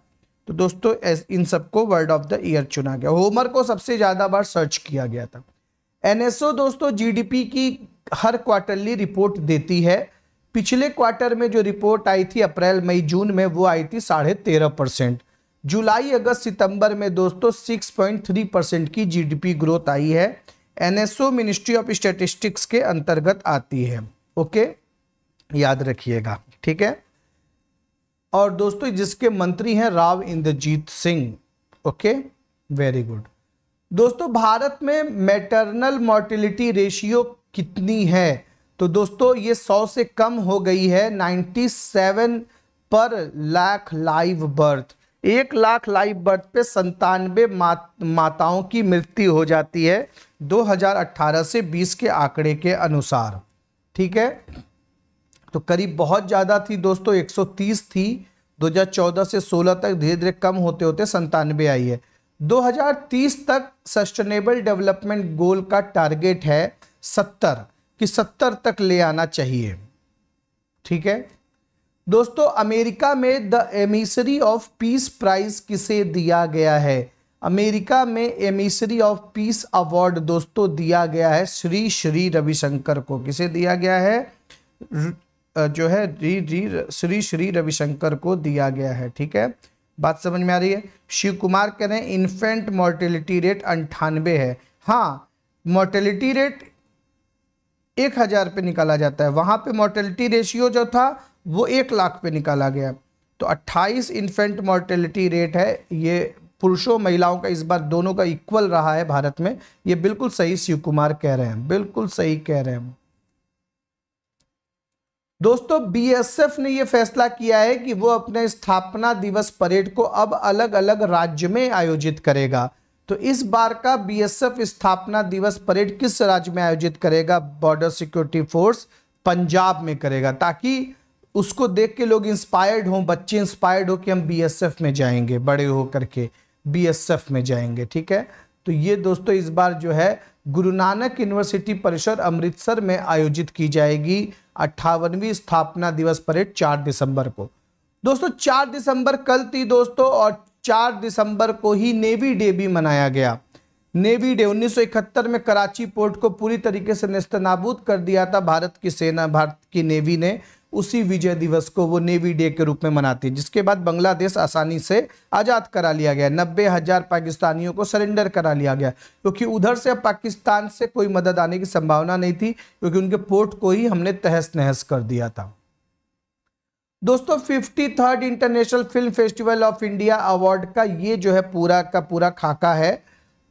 तो दोस्तों, इन सबको वर्ड ऑफ द ईयर चुना गया। होमर को सबसे ज्यादा बार सर्च किया गया था। एनएसओ दोस्तों जीडीपी की हर क्वार्टरली रिपोर्ट देती है। पिछले क्वार्टर में जो रिपोर्ट आई थी अप्रैल मई जून में, वो आई थी 13.5%। जुलाई अगस्त सितंबर में दोस्तों 6.3% की जीडीपी ग्रोथ आई है। एनएसओ मिनिस्ट्री ऑफ स्टैटिस्टिक्स के अंतर्गत आती है। ओके, याद रखिएगा। ठीक है, और दोस्तों जिसके मंत्री हैं Rao Inderjit Singh. Okay, very good. दोस्तों, भारत में मैटरनल मॉर्टिलिटी रेशियो कितनी है। तो दोस्तों ये 100 से कम हो गई है, 97 पर lakh live birth. 1 lakh live birth पे 97 माताओं की मृत्यु हो जाती है 2018 से 20 के आंकड़े के अनुसार। ठीक है, तो करीब बहुत ज़्यादा थी दोस्तों, 130 थी 2014 से 16 तक, धीरे धीरे कम होते होते 97 आई है। 2030 तक सस्टेनेबल डेवलपमेंट गोल का टारगेट है 70 तक ले आना चाहिए। ठीक है, दोस्तों अमेरिका में the emissary of peace prize किसे दिया गया है? अमेरिका में एमिसरी ऑफ पीस अवार्ड दोस्तों दिया गया है श्री श्री रविशंकर को। किसे दिया गया है? जो है श्री श्री रविशंकर को दिया गया है। ठीक है, बात समझ में आ रही है। शिव कुमार कह रहे हैं इन्फेंट मोर्टेलिटी रेट 98 है। हाँ, मोर्टेलिटी रेट 1000 पे निकाला जाता है, वहाँ पे मोर्टेलिटी रेशियो जो था वो 1 लाख पे निकाला गया, तो 28 इन्फेंट मोर्टेलिटी रेट है। ये पुरुषों महिलाओं का इस बार दोनों का इक्वल रहा है भारत में। ये बिल्कुल सही शिव कुमार कह रहे हैं, बिल्कुल सही कह रहे हैं। दोस्तों बीएसएफ ने यह फैसला किया है कि वो अपने स्थापना दिवस परेड को अब अलग अलग राज्य में आयोजित करेगा। तो इस बार का बीएसएफ स्थापना दिवस परेड किस राज्य में आयोजित करेगा? बॉर्डर सिक्योरिटी फोर्स पंजाब में करेगा, ताकि उसको देख के लोग इंस्पायर्ड हों, बच्चे इंस्पायर्ड हो कि हम बीएसएफ में जाएंगे, बड़े होकर के बीएसएफ में जाएंगे। ठीक है, तो ये दोस्तों इस बार जो है गुरु नानक यूनिवर्सिटी परिसर अमृतसर में आयोजित की जाएगी 58वीं स्थापना दिवस परेड 4 दिसंबर को। दोस्तों 4 दिसंबर कल थी दोस्तों, और 4 दिसंबर को ही नेवी डे भी मनाया गया। नेवी डे 1971 में कराची पोर्ट को पूरी तरीके से नेस्तनाबूद कर दिया था भारत की सेना, भारत की नेवी ने। उसी विजय दिवस को वो नेवी डे के रूप में मनाती है, जिसके बाद बांग्लादेश आसानी से आज़ाद करा लिया गया। 90,000 पाकिस्तानियों को सरेंडर करा लिया गया, क्योंकि उधर से पाकिस्तान से कोई मदद आने की संभावना नहीं थी, क्योंकि उनके पोर्ट को ही हमने तहस नहस कर दिया था। दोस्तों 53rd international film festival of India award का ये जो है पूरा खाका है।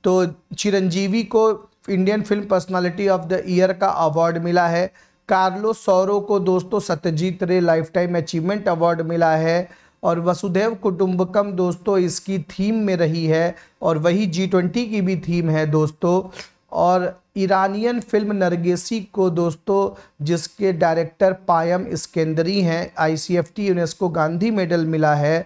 तो चिरंजीवी को Indian film personality of the year का अवार्ड मिला है। कार्लो सौरो को दोस्तों सत्यजीत रे लाइफ टाइम अचीवमेंट अवार्ड मिला है। और वसुधैव कुटुंबकम दोस्तों इसकी थीम में रही है, और वही G20 की भी थीम है दोस्तों। और ईरानियन फिल्म नरगेसी को दोस्तों, जिसके डायरेक्टर पायम इस्केंदरी हैं, ICFT यूनेस्को गांधी मेडल मिला है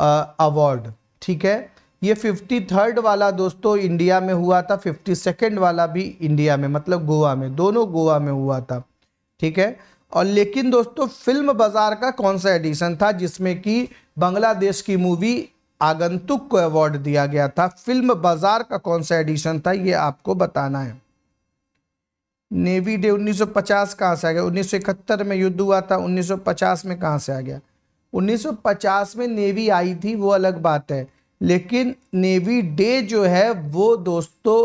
अवार्ड। ठीक है, ये 53rd वाला दोस्तों इंडिया में हुआ था, 52nd वाला भी इंडिया में, मतलब गोवा में, दोनों गोवा में हुआ था। ठीक है, और लेकिन दोस्तों फिल्म बाजार का कौन सा एडिशन था जिसमें कि बांग्लादेश की मूवी आगंतुक को अवार्ड दिया गया था? फिल्म बाजार का कौन सा एडिशन था, ये आपको बताना है। नेवी डे 1950 कहाँ से आ गया? 1971 में युद्ध हुआ था, 1950 में कहाँ से आ गया? 1950 में नेवी आई थी, वो अलग बात है, लेकिन नेवी डे जो है वो दोस्तों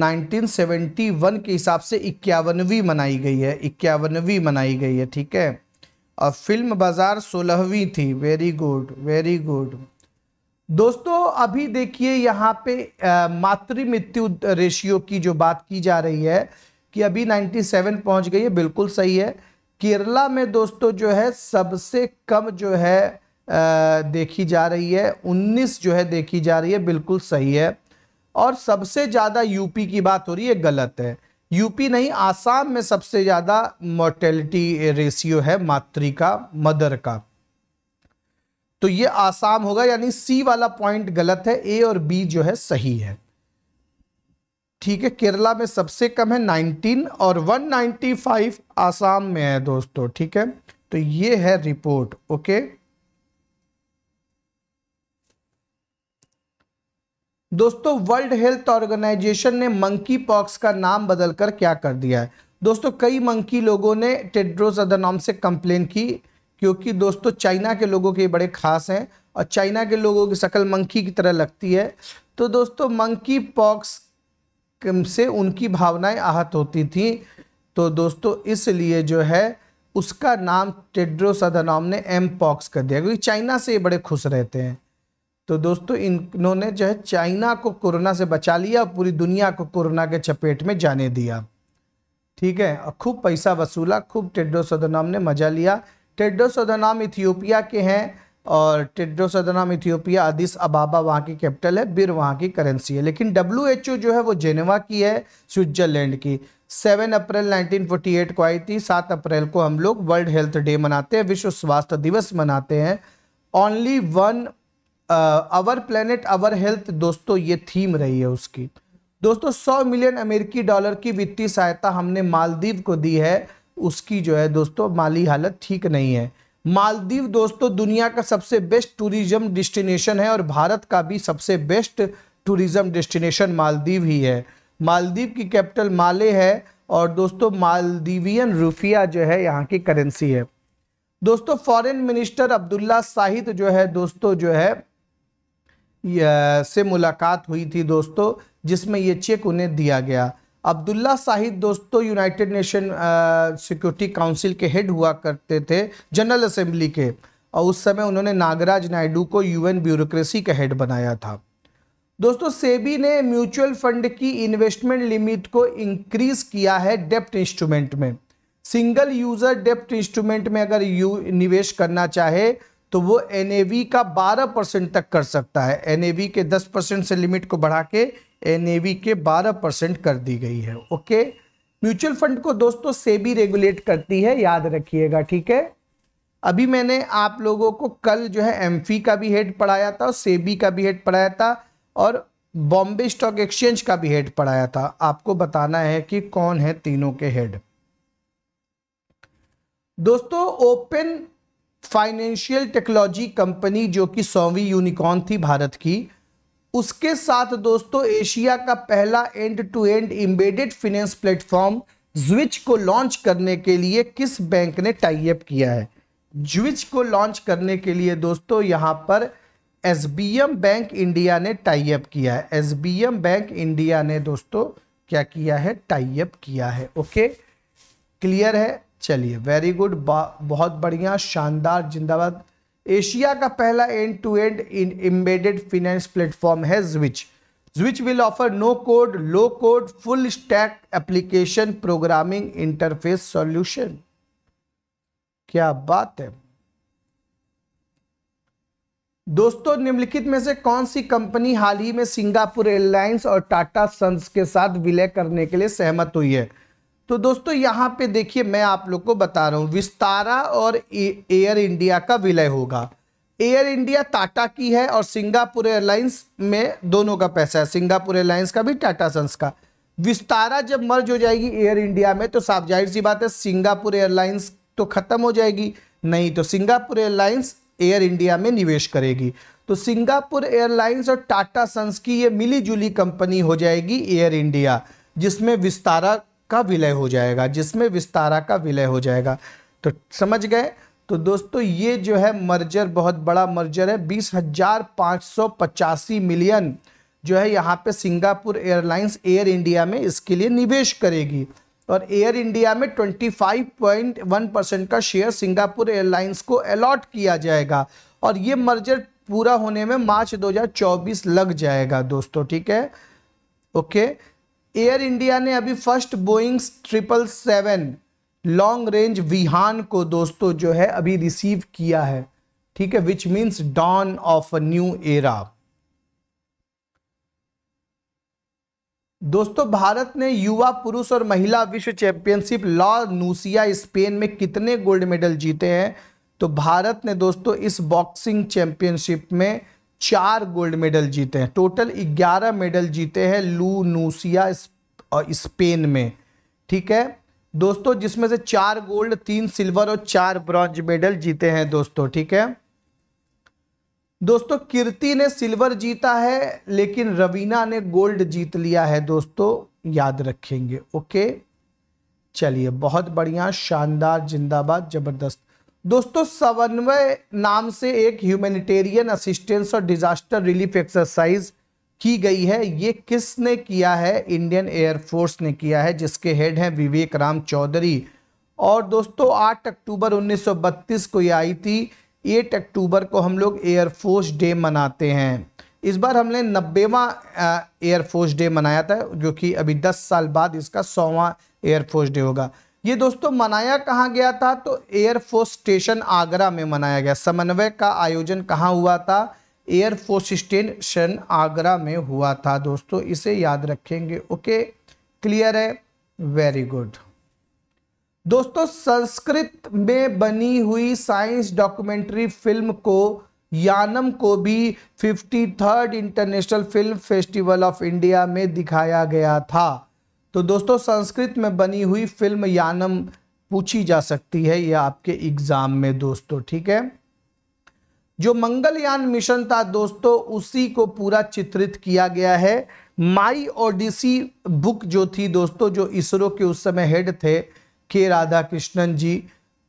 1971 के हिसाब से 51वीं मनाई गई है, 51वीं मनाई गई है। ठीक है, और फिल्म बाजार 16वीं थी। Very good, very good. दोस्तों अभी देखिए यहाँ पे मातृ मृत्यु रेशियो की जो बात की जा रही है कि अभी 97 पहुँच गई है, बिल्कुल सही है। केरला में दोस्तों जो है सबसे कम जो है देखी जा रही है, 19 जो है देखी जा रही है, बिल्कुल सही है। और सबसे ज़्यादा यूपी की बात हो रही है, गलत है। यूपी नहीं, आसाम में सबसे ज़्यादा मोर्टेलिटी रेशियो है मातृ का, मदर का, तो ये आसाम होगा। यानी सी वाला पॉइंट गलत है, ए और बी जो है सही है। ठीक है, केरला में सबसे कम है 19 और 195 आसाम में है दोस्तों। ठीक है, तो ये है रिपोर्ट। ओके दोस्तों, वर्ल्ड हेल्थ ऑर्गेनाइजेशन ने मंकी पॉक्स का नाम बदलकर क्या कर दिया है? दोस्तों कई मंकी लोगों ने टेड्रोस अधनॉम से कंप्लेन की, क्योंकि दोस्तों चाइना के लोगों के बड़े खास हैं और चाइना के लोगों की शक्ल मंकी की तरह लगती है। तो दोस्तों मंकी पॉक्स से उनकी भावनाएं आहत होती थी, तो दोस्तों इसलिए जो है उसका नाम टेड्रोस अधनॉम ने एम पॉक्स कर दिया, क्योंकि चाइना से ये बड़े खुश रहते हैं। तो दोस्तों इन्होंने जो है चाइना को कोरोना से बचा लिया, पूरी दुनिया को कोरोना के चपेट में जाने दिया। ठीक है, और खूब पैसा वसूला, खूब टेड्रोस अधनॉम ने मजा लिया। टेड्रोस अधनॉम इथियोपिया के हैं, और Tedros Adhanom Ethiopia, Addis Ababa वहाँ की कैपिटल है, बिर वहाँ की करेंसी है। लेकिन WHO जो है वो जेनेवा की है, स्विट्जरलैंड की। 7 अप्रैल 1948 को आई थी। 7 अप्रैल को हम लोग वर्ल्ड हेल्थ डे मनाते हैं, विश्व स्वास्थ्य दिवस मनाते हैं। Only one our planet our health दोस्तों ये थीम रही है उसकी। दोस्तों 100 मिलियन अमेरिकी डॉलर की वित्तीय सहायता हमने मालदीव को दी है। उसकी जो है दोस्तों माली हालत ठीक नहीं है। मालदीव दोस्तों दुनिया का सबसे बेस्ट टूरिज्म डेस्टिनेशन है और भारत का भी सबसे बेस्ट टूरिज्म डेस्टिनेशन मालदीव ही है। मालदीव की कैपिटल माले है और दोस्तों मालदीवियन रुफिया जो है यहाँ की करेंसी है। दोस्तों फॉरेन मिनिस्टर अब्दुल्ला शाहिद जो है दोस्तों जो है से मुलाकात हुई थी दोस्तों, जिसमें ये चेक उन्हें दिया गया। अब्दुल्ला शाहिद दोस्तों यूनाइटेड नेशन सिक्योरिटी काउंसिल के हेड हुआ करते थे, जनरल असेंबली के, और उस समय उन्होंने नागराज नायडू को यूएन ब्यूरोक्रेसी का हेड बनाया था। दोस्तों सेबी ने म्यूचुअल फंड की इन्वेस्टमेंट लिमिट को इंक्रीज किया है। डेब्ट इंस्ट्रूमेंट में, सिंगल यूजर डेब्ट इंस्ट्रूमेंट में अगर निवेश करना चाहे तो वो एनएवी का 12% तक कर सकता है। एनएवी के 10% से लिमिट को बढ़ा के एनएवी के 12% कर दी गई है। ओके, म्यूचुअल फंड को दोस्तों सेबी रेगुलेट करती है, याद रखिएगा, ठीक है। अभी मैंने आप लोगों को कल जो है एमफी का भी हेड पढ़ाया था और सेबी का भी हेड पढ़ाया था और बॉम्बे स्टॉक एक्सचेंज का भी हेड पढ़ाया था। आपको बताना है कि कौन है तीनों के हेड। दोस्तों ओपन फाइनेंशियल टेक्नोलॉजी कंपनी जो कि 100वीं यूनिकॉर्न थी भारत की, उसके साथ दोस्तों एशिया का पहला end to end embedded finance platform Zwitch को लॉन्च करने के लिए किस बैंक ने टाई अप किया है? ज्विच को लॉन्च करने के लिए दोस्तों यहां पर एसबीएम बैंक इंडिया ने टाई अप किया है। एसबीएम बैंक इंडिया ने दोस्तों क्या किया है? टाई अप किया है। ओके, क्लियर है? चलिए, वेरी गुड, बहुत बढ़िया, शानदार, जिंदाबाद। एशिया का पहला end to end embedded finance platform है Zwitch. Zwitch will offer no code, low code, full stack application programming interface solution. क्या बात है दोस्तों। निम्नलिखित में से कौन सी कंपनी हाल ही में सिंगापुर एयरलाइंस और टाटा सन्स के साथ विलय करने के लिए सहमत हुई है? तो दोस्तों यहाँ पे देखिए, मैं आप लोग को बता रहा हूँ, विस्तारा और एयर इंडिया का विलय होगा। एयर इंडिया टाटा की है और सिंगापुर एयरलाइंस में दोनों का पैसा है, सिंगापुर एयरलाइंस का भी, टाटा सन्स का। विस्तारा जब मर्ज हो जाएगी एयर इंडिया में तो साफ जाहिर सी बात है सिंगापुर एयरलाइंस तो खत्म हो जाएगी, नहीं तो सिंगापुर एयरलाइंस एयर इंडिया में निवेश करेगी। तो सिंगापुर एयरलाइंस और टाटा सन्स की ये मिली जुली कंपनी हो जाएगी एयर इंडिया, जिसमें विस्तारा का विलय हो जाएगा, जिसमें विस्तारा का विलय हो जाएगा। तो समझ गए? तो दोस्तों ये जो है मर्जर बहुत बड़ा मर्जर है। 20,585 मिलियन जो है यहाँ पे सिंगापुर एयरलाइंस एयर इंडिया में इसके लिए निवेश करेगी और एयर इंडिया में 25.1% का शेयर सिंगापुर एयरलाइंस को अलॉट किया जाएगा और ये मर्जर पूरा होने में मार्च 2024 लग जाएगा दोस्तों, ठीक है। ओके, एयर इंडिया ने अभी first Boeing 777 long range Vihaan को दोस्तों जो है अभी रिसीव किया है, ठीक है, which means dawn of a new era. दोस्तों भारत ने युवा पुरुष और महिला विश्व चैंपियनशिप ला नूसिया स्पेन में कितने गोल्ड मेडल जीते हैं? तो भारत ने दोस्तों इस बॉक्सिंग चैंपियनशिप में 4 गोल्ड मेडल जीते हैं, टोटल 11 मेडल जीते हैं लूनूसिया स्पेन में, ठीक है दोस्तों, जिसमें से 4 गोल्ड, 3 सिल्वर और 4 ब्रॉन्ज मेडल जीते हैं दोस्तों, ठीक है। दोस्तों कीर्ति ने सिल्वर जीता है लेकिन रवीना ने गोल्ड जीत लिया है दोस्तों, याद रखेंगे। ओके, चलिए, बहुत बढ़िया, शानदार, जिंदाबाद, जबरदस्त। दोस्तों समन्वय नाम से एक ह्यूमैनिटेरियन असिस्टेंस और डिजास्टर रिलीफ एक्सरसाइज की गई है, ये किसने किया है? इंडियन एयरफोर्स ने किया है, जिसके हेड हैं विवेक राम चौधरी। और दोस्तों 8 अक्टूबर 1932 को ये आई थी। 8 अक्टूबर को हम लोग एयरफोर्स डे मनाते हैं। इस बार हमने 90वां एयरफोर्स डे मनाया था, जो कि अभी 10 साल बाद इसका 100वां एयरफोर्स डे होगा। ये दोस्तों मनाया कहाँ गया था? तो एयरफोर्स स्टेशन आगरा में मनाया गया। समन्वय का आयोजन कहाँ हुआ था? एयरफोर्स स्टेशन आगरा में हुआ था दोस्तों, इसे याद रखेंगे। ओके, क्लियर है? Very good. दोस्तों संस्कृत में बनी हुई साइंस डॉक्यूमेंट्री फिल्म को यानम को भी 53rd international film festival of India में दिखाया गया था। तो दोस्तों संस्कृत में बनी हुई फिल्म यानम पूछी जा सकती है यह आपके एग्जाम में दोस्तों, ठीक है। जो मंगलयान मिशन था दोस्तों उसी को पूरा चित्रित किया गया है। माई ओडिसी बुक जो थी दोस्तों, जो इसरो के उस समय हेड थे के राधाकृष्णन जी,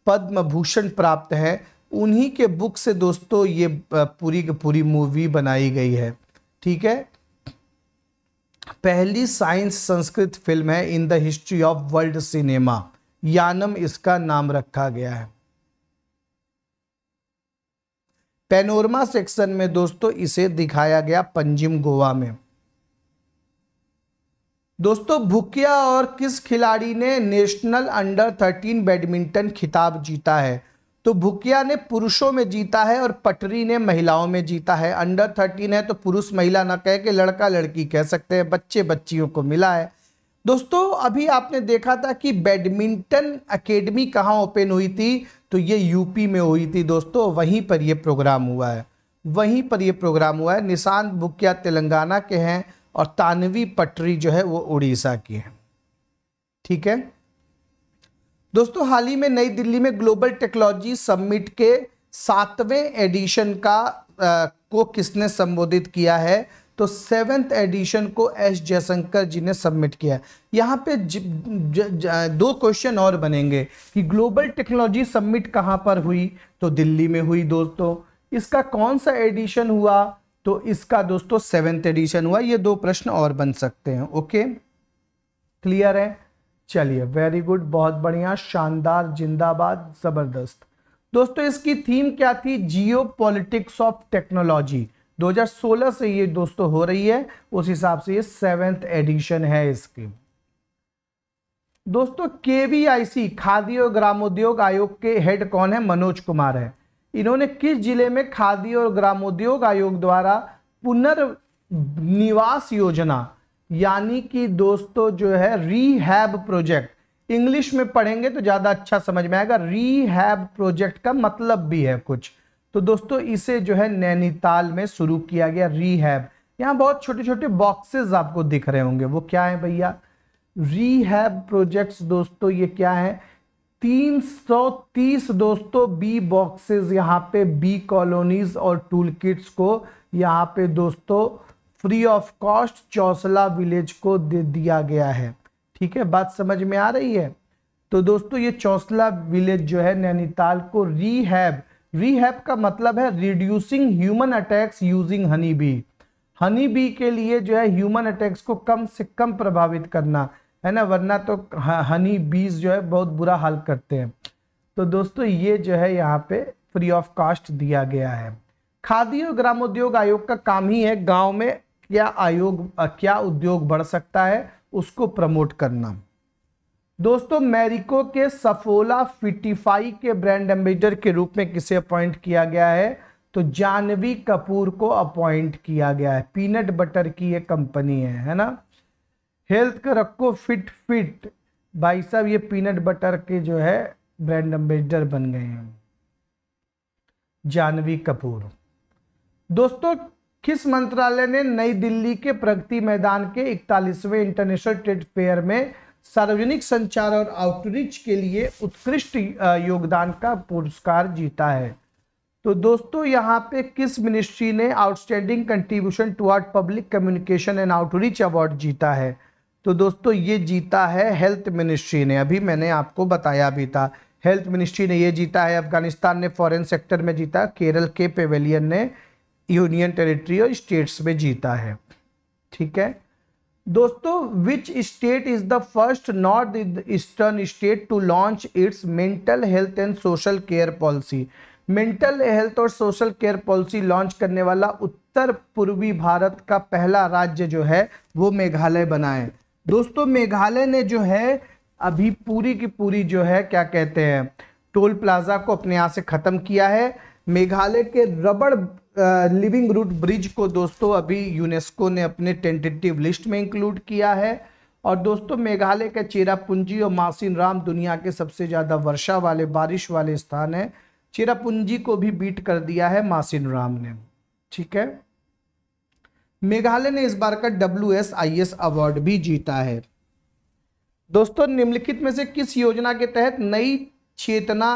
पद्म भूषण प्राप्त हैं, उन्हीं के बुक से दोस्तों ये पूरी की पूरी मूवी बनाई गई है, ठीक है। पहली साइंस संस्कृत फिल्म है in the history of world cinema, Yaanam इसका नाम रखा गया है। पैनोरमा सेक्शन में दोस्तों इसे दिखाया गया पंजिम गोवा में। दोस्तों भुकिया और किस खिलाड़ी ने नेशनल अंडर 13 बैडमिंटन खिताब जीता है? तो भुकिया ने पुरुषों में जीता है और पटरी ने महिलाओं में जीता है। अंडर 13 है तो पुरुष महिला ना कह के लड़का लड़की कह सकते हैं, बच्चे बच्चियों को मिला है। दोस्तों अभी आपने देखा था कि बैडमिंटन एकेडमी कहाँ ओपन हुई थी, तो ये यूपी में हुई थी दोस्तों, वहीं पर ये प्रोग्राम हुआ है, वहीं पर ये प्रोग्राम हुआ है। निशांत भुकिया तेलंगाना के हैं और तानवी पटरी जो है वो उड़ीसा की है, ठीक है। दोस्तों हाल ही में नई दिल्ली में ग्लोबल टेक्नोलॉजी समिट के 7वें एडिशन का को किसने संबोधित किया है? तो 7th एडिशन को एस जयशंकर जी ने सबमिट किया है। यहाँ पे दो क्वेश्चन और बनेंगे कि ग्लोबल टेक्नोलॉजी समिट कहाँ पर हुई? तो दिल्ली में हुई दोस्तों। इसका कौन सा एडिशन हुआ? तो इसका दोस्तों 7th एडिशन हुआ। ये दो प्रश्न और बन सकते हैं, ओके, क्लियर है? चलिए वेरी गुड, बहुत बढ़िया, शानदार, जिंदाबाद, जबरदस्त। दोस्तों इसकी थीम क्या थी? Geopolitics of technology. 2016 से ये दोस्तों हो रही है, उस हिसाब से ये 7th एडिशन है इसकी। दोस्तों केवीआईसी खादी और ग्रामोद्योग आयोग के हेड कौन है? मनोज कुमार है। इन्होंने किस जिले में खादी और ग्रामोद्योग आयोग द्वारा पुनर्निवास योजना यानी कि दोस्तों जो है रीहैब प्रोजेक्ट, इंग्लिश में पढ़ेंगे तो ज़्यादा अच्छा समझ में आएगा, रीहैब प्रोजेक्ट का मतलब भी है कुछ, तो दोस्तों इसे जो है नैनीताल में शुरू किया गया रीहैब। यहाँ बहुत छोटे छोटे बॉक्सेस आपको दिख रहे होंगे, वो क्या है भैया? रीहैब प्रोजेक्ट्स दोस्तों ये क्या है? 330 दोस्तों बी बॉक्सेस यहाँ पे, बी कॉलोनीज और टूल किट्स को यहाँ पे दोस्तों फ्री ऑफ कॉस्ट चौसला विलेज को दे दिया गया है, ठीक है, बात समझ में आ रही है। तो दोस्तों ये चौसला विलेज जो है नैनीताल को रीहैब, रीहैब का मतलब है reducing human attacks using honey bee, honey bee के लिए जो है ह्यूमन अटैक्स को कम से कम प्रभावित करना है ना, वरना तो हनी बीज जो है बहुत बुरा हाल करते हैं। तो दोस्तों ये जो है यहाँ पे फ्री ऑफ कॉस्ट दिया गया है। खादी और ग्रामोद्योग आयोग का काम ही है गांव में क्या आयोग, क्या उद्योग बढ़ सकता है उसको प्रमोट करना। दोस्तों मैरिको के सफोला फिटिफाई के ब्रांड एम्बेसडर के रूप में किसे अपॉइंट किया गया है? तो जाह्नवी कपूर को अपॉइंट किया गया है। पीनट बटर की ये कंपनी है ना। हेल्थ का रखो फिट फिट, भाई साहब ये पीनट बटर के जो है ब्रांड एम्बेसडर बन गए हैं जाह्नवी कपूर। दोस्तों किस मंत्रालय ने नई दिल्ली के प्रगति मैदान के 41वें इंटरनेशनल ट्रेड फेयर में सार्वजनिक संचार और आउटरीच के लिए उत्कृष्ट योगदान का पुरस्कार जीता है? तो दोस्तों यहाँ पे किस मिनिस्ट्री ने outstanding contribution toward public communication and outreach award जीता है? तो दोस्तों ये जीता है हेल्थ मिनिस्ट्री ने, अभी मैंने आपको बताया भी था, हेल्थ मिनिस्ट्री ने ये जीता है। अफगानिस्तान ने फॉरेन सेक्टर में जीता, केरल के पेवेलियन ने यूनियन टेरिटरी और स्टेट्स में जीता है, ठीक है। दोस्तों which state is the first north eastern state to launch its mental health and social care policy? Mental health और सोशल केयर पॉलिसी लॉन्च करने वाला उत्तर पूर्वी भारत का पहला राज्य जो है वो मेघालय बना है। दोस्तों मेघालय ने जो है अभी पूरी की पूरी जो है क्या कहते हैं टोल प्लाजा को अपने यहाँ से ख़त्म किया है। मेघालय के रबड़ लिविंग रूट ब्रिज को दोस्तों अभी यूनेस्को ने अपने टेंटेटिव लिस्ट में इंक्लूड किया है। और दोस्तों मेघालय के चेरापूंजी और मासिन राम दुनिया के सबसे ज़्यादा वर्षा वाले बारिश वाले स्थान है। चेरापूंजी को भी बीट कर दिया है मासिन राम ने, ठीक है। मेघालय ने इस बार का WSIS अवार्ड भी जीता है। दोस्तों निम्नलिखित में से किस योजना के तहत नई चेतना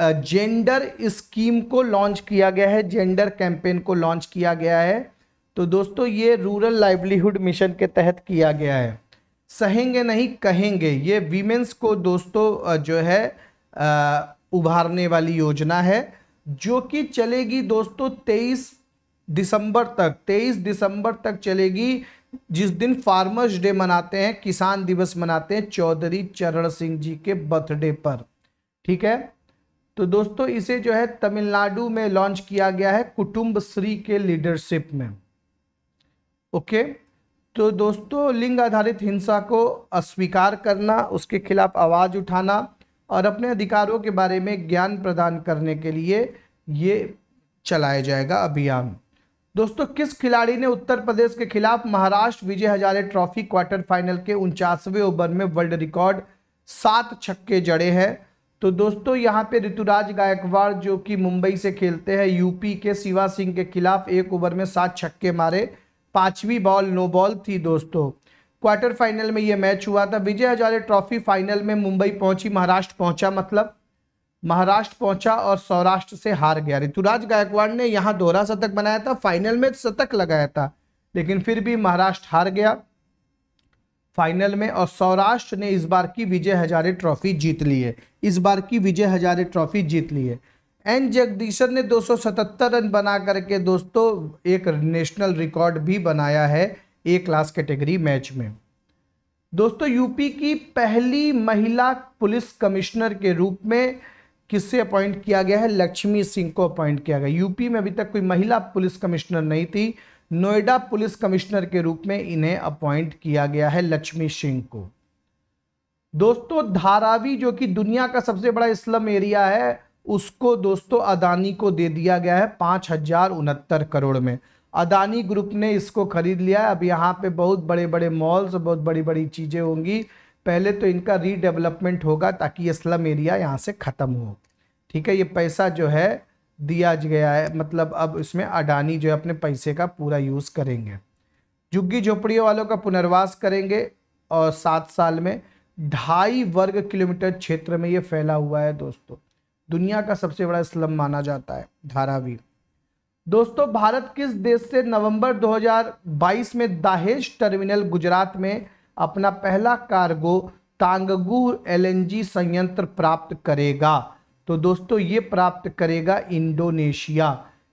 जेंडर स्कीम को लॉन्च किया गया है, जेंडर कैंपेन को लॉन्च किया गया है? तो दोस्तों ये रूरल लाइवलीहुड मिशन के तहत किया गया है। सहेंगे नहीं कहेंगे ये वीमेंस को दोस्तों जो है उभारने वाली योजना है, जो कि चलेगी दोस्तों 23 दिसंबर तक चलेगी, जिस दिन फार्मर्स डे मनाते हैं, किसान दिवस मनाते हैं, चौधरी चरण सिंह जी के बर्थडे पर। ठीक है, तो दोस्तों इसे जो है तमिलनाडु में लॉन्च किया गया है कुटुंब श्री के लीडरशिप में। ओके, तो दोस्तों लिंग आधारित हिंसा को अस्वीकार करना, उसके खिलाफ आवाज़ उठाना और अपने अधिकारों के बारे में ज्ञान प्रदान करने के लिए ये चलाया जाएगा अभियान। दोस्तों किस खिलाड़ी ने उत्तर प्रदेश के खिलाफ Maharashtra Vijay Hazare trophy quarter final के 49वें ओवर में वर्ल्ड रिकॉर्ड 7 छक्के जड़े हैं? तो दोस्तों यहाँ पे ऋतुराज गायकवाड़ जो कि मुंबई से खेलते हैं, यूपी के शिवा सिंह के खिलाफ 1 ओवर में 7 छक्के मारे। 5वीं बॉल नो बॉल थी दोस्तों। क्वार्टर फाइनल में यह मैच हुआ था। विजय हजारे ट्रॉफी फाइनल में मुंबई पहुंची, महाराष्ट्र पहुंचा और सौराष्ट्र से हार गया। ऋतुराज गायकवाड़ ने यहाँ दोहरा शतक बनाया था, फाइनल में शतक लगाया था, लेकिन फिर भी महाराष्ट्र हार गया फाइनल में और सौराष्ट्र ने इस बार की विजय हजारे ट्रॉफी जीत ली है। एन जगदीशन ने 277 रन बना करके दोस्तों एक नेशनल रिकॉर्ड भी बनाया है A क्लास कैटेगरी मैच में। दोस्तों यूपी की पहली महिला पुलिस कमिश्नर के रूप में किससे अपॉइंट किया गया है? लक्ष्मी सिंह को अपॉइंट किया गया। यूपी में अभी तक कोई महिला पुलिस कमिश्नर नहीं थी, नोएडा पुलिस कमिश्नर के रूप में इन्हें अपॉइंट किया गया है लक्ष्मी सिंह को। दोस्तों धारावी जो कि दुनिया का सबसे बड़ा स्लम एरिया है, उसको दोस्तों अदानी को दे दिया गया है 5069 करोड़ में। अदानी ग्रुप ने इसको खरीद लिया है। अब यहाँ पे बहुत बड़े बड़े मॉल्स, बहुत बड़ी बड़ी चीज़ें होंगी। पहले तो इनका रीडेवलपमेंट होगा ताकि ये स्लम एरिया यहाँ से ख़त्म हो। ठीक है, ये पैसा जो है दिया गया है, मतलब अब इसमें अडानी जो है अपने पैसे का पूरा यूज़ करेंगे। झुग्गी झोपड़ियों वालों का पुनर्वास करेंगे और 7 साल में 2.5 वर्ग किलोमीटर क्षेत्र में ये फैला हुआ है दोस्तों। दुनिया का सबसे बड़ा स्लम माना जाता है धारावी। दोस्तों भारत किस देश से नवंबर 2022 में दाहेज टर्मिनल गुजरात में अपना पहला कार्गो तांगगू LNG संयंत्र प्राप्त करेगा? तो दोस्तों ये प्राप्त करेगा इंडोनेशिया।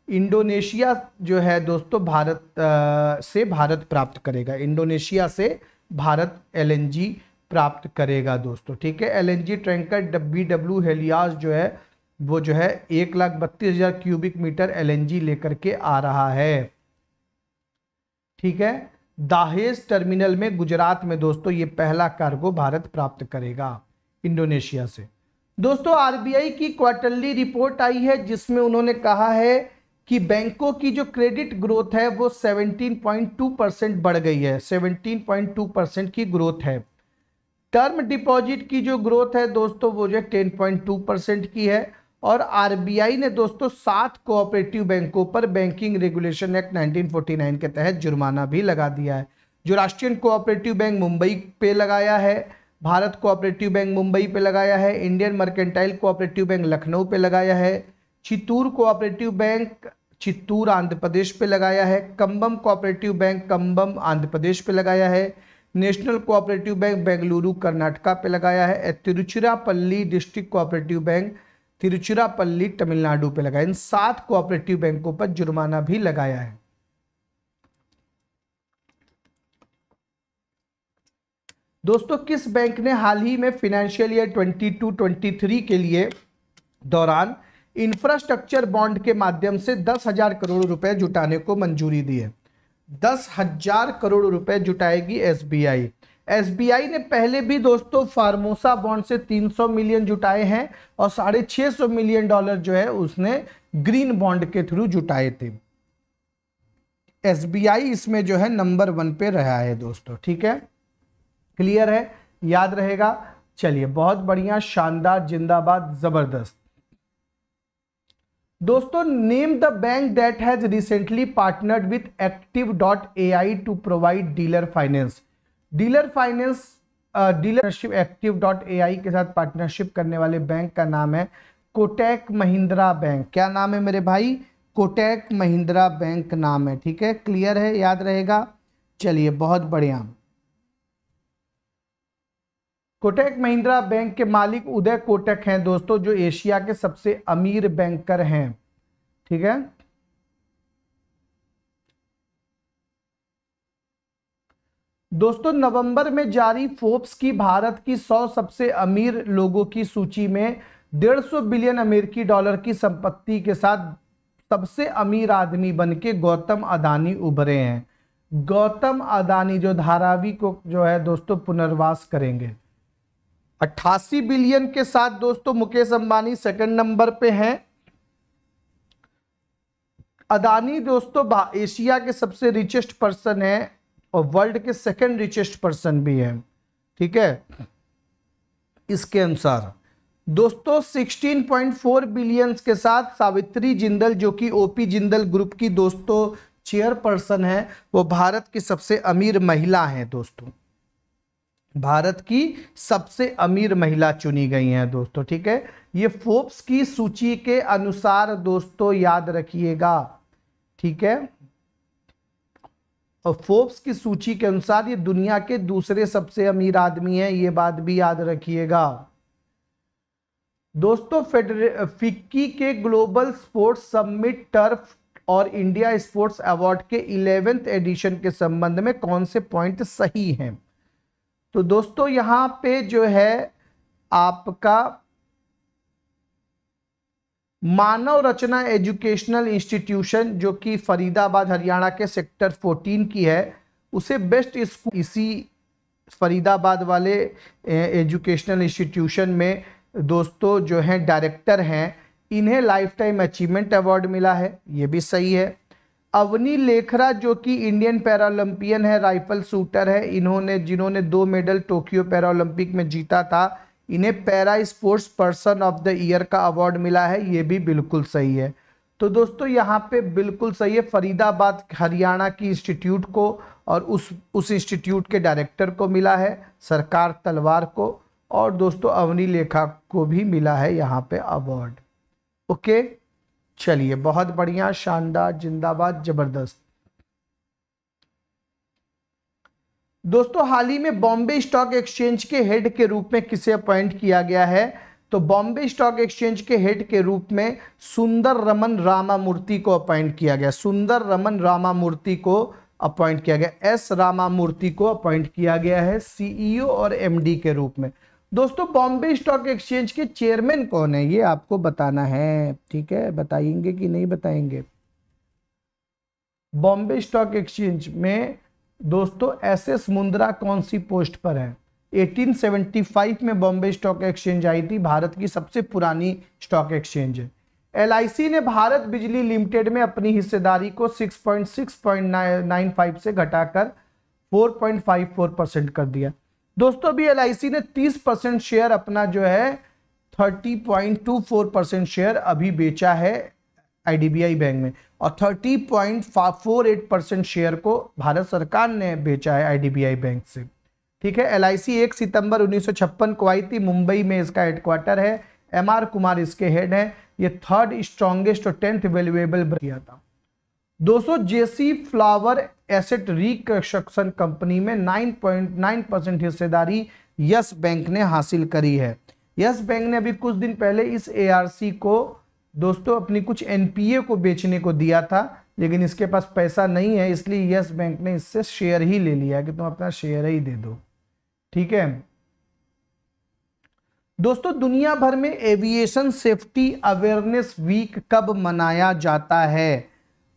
इंडोनेशिया जो है दोस्तों इंडोनेशिया से भारत LNG प्राप्त करेगा दोस्तों। ठीक है, LNG टैंकर BW हेलियास जो है वो जो है 1,32,000 क्यूबिक मीटर LNG लेकर के आ रहा है। ठीक है, दाहेज टर्मिनल में गुजरात में दोस्तों ये पहला कार्गो भारत प्राप्त करेगा इंडोनेशिया से। दोस्तों RBI की क्वार्टरली रिपोर्ट आई है जिसमें उन्होंने कहा है कि बैंकों की जो क्रेडिट ग्रोथ है वो 17.2% बढ़ गई है। 17.2% की ग्रोथ है। टर्म डिपॉजिट की जो ग्रोथ है दोस्तों वो जो 10.2% की है। और RBI ने दोस्तों 7 कोऑपरेटिव बैंकों पर बैंकिंग रेगुलेशन एक्ट 1949 के तहत जुर्माना भी लगा दिया है। जो राष्ट्रीय कोऑपरेटिव बैंक मुंबई पे लगाया है, भारत कोऑपरेटिव बैंक मुंबई पे लगाया है, Indian mercantile cooperative bank Lucknow पे लगाया है, चित्तूर कोऑपरेटिव बैंक चित्तूर आंध्र प्रदेश पे लगाया है, कम्बम कोऑपरेटिव बैंक कम्बम आंध्र प्रदेश पे लगाया है, national cooperative bank Bengaluru Karnataka पे लगाया है, Tiruchirappalli district cooperative bank Tiruchirappalli Tamil Nadu पे लगाया। इन 7 कोऑपरेटिव बैंकों पर जुर्माना भी लगाया है। दोस्तों किस बैंक ने हाल ही में फिनेंशियल ईयर 22-23 के लिए दौरान इंफ्रास्ट्रक्चर बॉन्ड के माध्यम से 10,000 करोड़ रुपए जुटाने को मंजूरी दी है? 10,000 करोड़ रुपए जुटाएगी SBI। SBI ने पहले भी दोस्तों फार्मोसा बॉन्ड से 300 मिलियन जुटाए हैं और $650 मिलियन जो है उसने ग्रीन बॉन्ड के थ्रू जुटाए थे। SBI इसमें जो है नंबर 1 पे रहा है दोस्तों। ठीक है, क्लियर है, याद रहेगा। चलिए, बहुत बढ़िया, शानदार, जिंदाबाद, जबरदस्त। दोस्तों name the bank that has recently partnered with active.ai to provide dealer finance. Dealer finance dealership active.ai के साथ पार्टनरशिप करने वाले बैंक का नाम है कोटक महिंद्रा बैंक। क्या नाम है मेरे भाई? कोटक महिंद्रा बैंक नाम है। ठीक है, क्लियर है, याद रहेगा। चलिए बहुत बढ़िया। कोटक महिंद्रा बैंक के मालिक उदय कोटक हैं दोस्तों, जो एशिया के सबसे अमीर बैंकर हैं। ठीक है, दोस्तों नवंबर में जारी फोर्ब्स की भारत की 100 सबसे अमीर लोगों की सूची में 150 बिलियन अमेरिकी डॉलर की संपत्ति के साथ सबसे अमीर आदमी बनके गौतम अडानी उभरे हैं। गौतम अडानी जो धारावी को जो है दोस्तों पुनर्वास करेंगे। 88 बिलियन के साथ दोस्तों मुकेश अंबानी सेकंड नंबर पे हैं। अडानी दोस्तों एशिया के सबसे रिचेस्ट पर्सन है और वर्ल्ड के सेकंड रिचेस्ट पर्सन भी हैं। ठीक है, इसके अनुसार दोस्तों 16.4 बिलियन के साथ सावित्री जिंदल, जो कि ओपी जिंदल ग्रुप की दोस्तों चेयरपर्सन है, वो भारत की सबसे अमीर महिला हैं दोस्तों। भारत की सबसे अमीर महिला चुनी गई हैं दोस्तों। ठीक है, ये फोर्ब्स की सूची के अनुसार दोस्तों याद रखिएगा। ठीक है, और फोर्ब्स की सूची के अनुसार ये दुनिया के दूसरे सबसे अमीर आदमी हैं, ये बात भी याद रखिएगा दोस्तों। फिक्की के ग्लोबल स्पोर्ट्स समिट टर्फ और इंडिया स्पोर्ट्स अवार्ड के 11वें एडिशन के संबंध में कौन से पॉइंट सही हैं? तो दोस्तों यहाँ पे जो है आपका मानव रचना एजुकेशनल इंस्टीट्यूशन, जो कि फरीदाबाद हरियाणा के सेक्टर 14 की है, उसे बेस्ट स्कूल इसी फरीदाबाद वाले एजुकेशनल इंस्टीट्यूशन में दोस्तों जो हैं डायरेक्टर हैं, इन्हें लाइफ टाइम अचीवमेंट अवार्ड मिला है, ये भी सही है। अवनी लेखरा जो कि इंडियन पैरालंपियन है, राइफल शूटर है, इन्होंने जिन्होंने 2 मेडल टोक्यो पैरालंपिक में जीता था, इन्हें para sports person of the year का अवार्ड मिला है, ये भी बिल्कुल सही है। तो दोस्तों यहाँ पे बिल्कुल सही है, फरीदाबाद हरियाणा की इंस्टीट्यूट को और उस इंस्टीट्यूट के डायरेक्टर को मिला है, सरकार तलवार को, और दोस्तों अवनी लेखा को भी मिला है यहाँ पे अवार्ड। ओके, चलिए बहुत बढ़िया, शानदार, जिंदाबाद, जबरदस्त। दोस्तों हाल ही में बॉम्बे स्टॉक एक्सचेंज के हेड के रूप में किसे अपॉइंट किया गया है? तो बॉम्बे स्टॉक एक्सचेंज के हेड के रूप में सुंदर रमन रामामूर्ति को अपॉइंट किया गया। सुंदर रमन रामामूर्ति को अपॉइंट किया गया, एस रामामूर्ति को अपॉइंट किया गया है सीईओ और एमडी के रूप में। दोस्तों बॉम्बे स्टॉक एक्सचेंज के चेयरमैन कौन है, ये आपको बताना है। ठीक है, बताएंगे कि नहीं बताएंगे? बॉम्बे स्टॉक एक्सचेंज में दोस्तों एसएस मुंद्रा कौन सी पोस्ट पर है? 1875 में बॉम्बे स्टॉक एक्सचेंज आई थी, भारत की सबसे पुरानी स्टॉक एक्सचेंज है। LIC ने भारत बिजली लिमिटेड में अपनी हिस्सेदारी को 6.95 से घटाकर 4.54% कर दिया। दोस्तों अभी LIC ने 30% शेयर अपना जो है 30.24% शेयर अभी बेचा है IDBI बैंक में, और 30.48% शेयर को भारत सरकार ने बेचा है IDBI बैंक से। ठीक है, LIC 1 सितंबर 1956 को आई थी, मुंबई में इसका हेडक्वार्टर है, MR कुमार इसके हेड हैं, ये 3rd स्ट्रॉन्गेस्ट और 10th वैल्यूएबल किया था। दोस्तों JC flower asset reconstruction company में 9.9% हिस्सेदारी यस बैंक ने हासिल करी है। यस बैंक ने अभी कुछ दिन पहले इस ARC को दोस्तों अपनी कुछ NPA को बेचने को दिया था, लेकिन इसके पास पैसा नहीं है, इसलिए यस बैंक ने इससे शेयर ही ले लिया कि तुम अपना शेयर ही दे दो। ठीक है दोस्तों, दुनिया भर में एविएशन सेफ्टी अवेयरनेस वीक कब मनाया जाता है?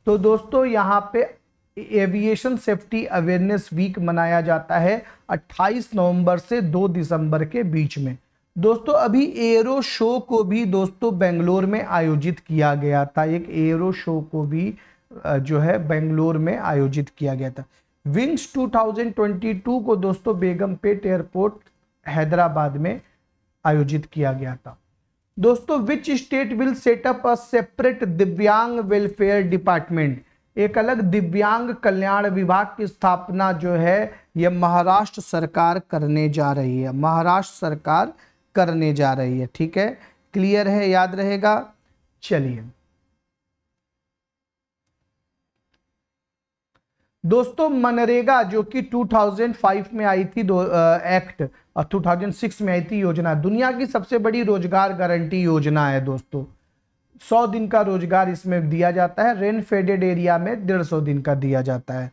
तो दोस्तों यहाँ पे एविएशन सेफ्टी अवेयरनेस वीक मनाया जाता है 28 नवंबर से 2 दिसंबर के बीच में। दोस्तों अभी एरो शो को भी दोस्तों बेंगलोर में आयोजित किया गया था, एक एरो शो को भी जो है बेंगलोर में आयोजित किया गया था। विंग्स 2022 को दोस्तों बेगमपेट एयरपोर्ट हैदराबाद में आयोजित किया गया था। दोस्तों which state will setup a separate divyang welfare department? एक अलग दिव्यांग कल्याण विभाग की स्थापना जो है यह महाराष्ट्र सरकार करने जा रही है, महाराष्ट्र सरकार करने जा रही है। ठीक है, क्लियर है, याद रहेगा। चलिए दोस्तों, मनरेगा जो कि 2005 में आई थी एक्ट और 2006 में आई थी योजना, दुनिया की सबसे बड़ी रोजगार गारंटी योजना है दोस्तों। 100 दिन का रोजगार इसमें दिया जाता है, रेन फेडेड एरिया में 150 दिन का दिया जाता है,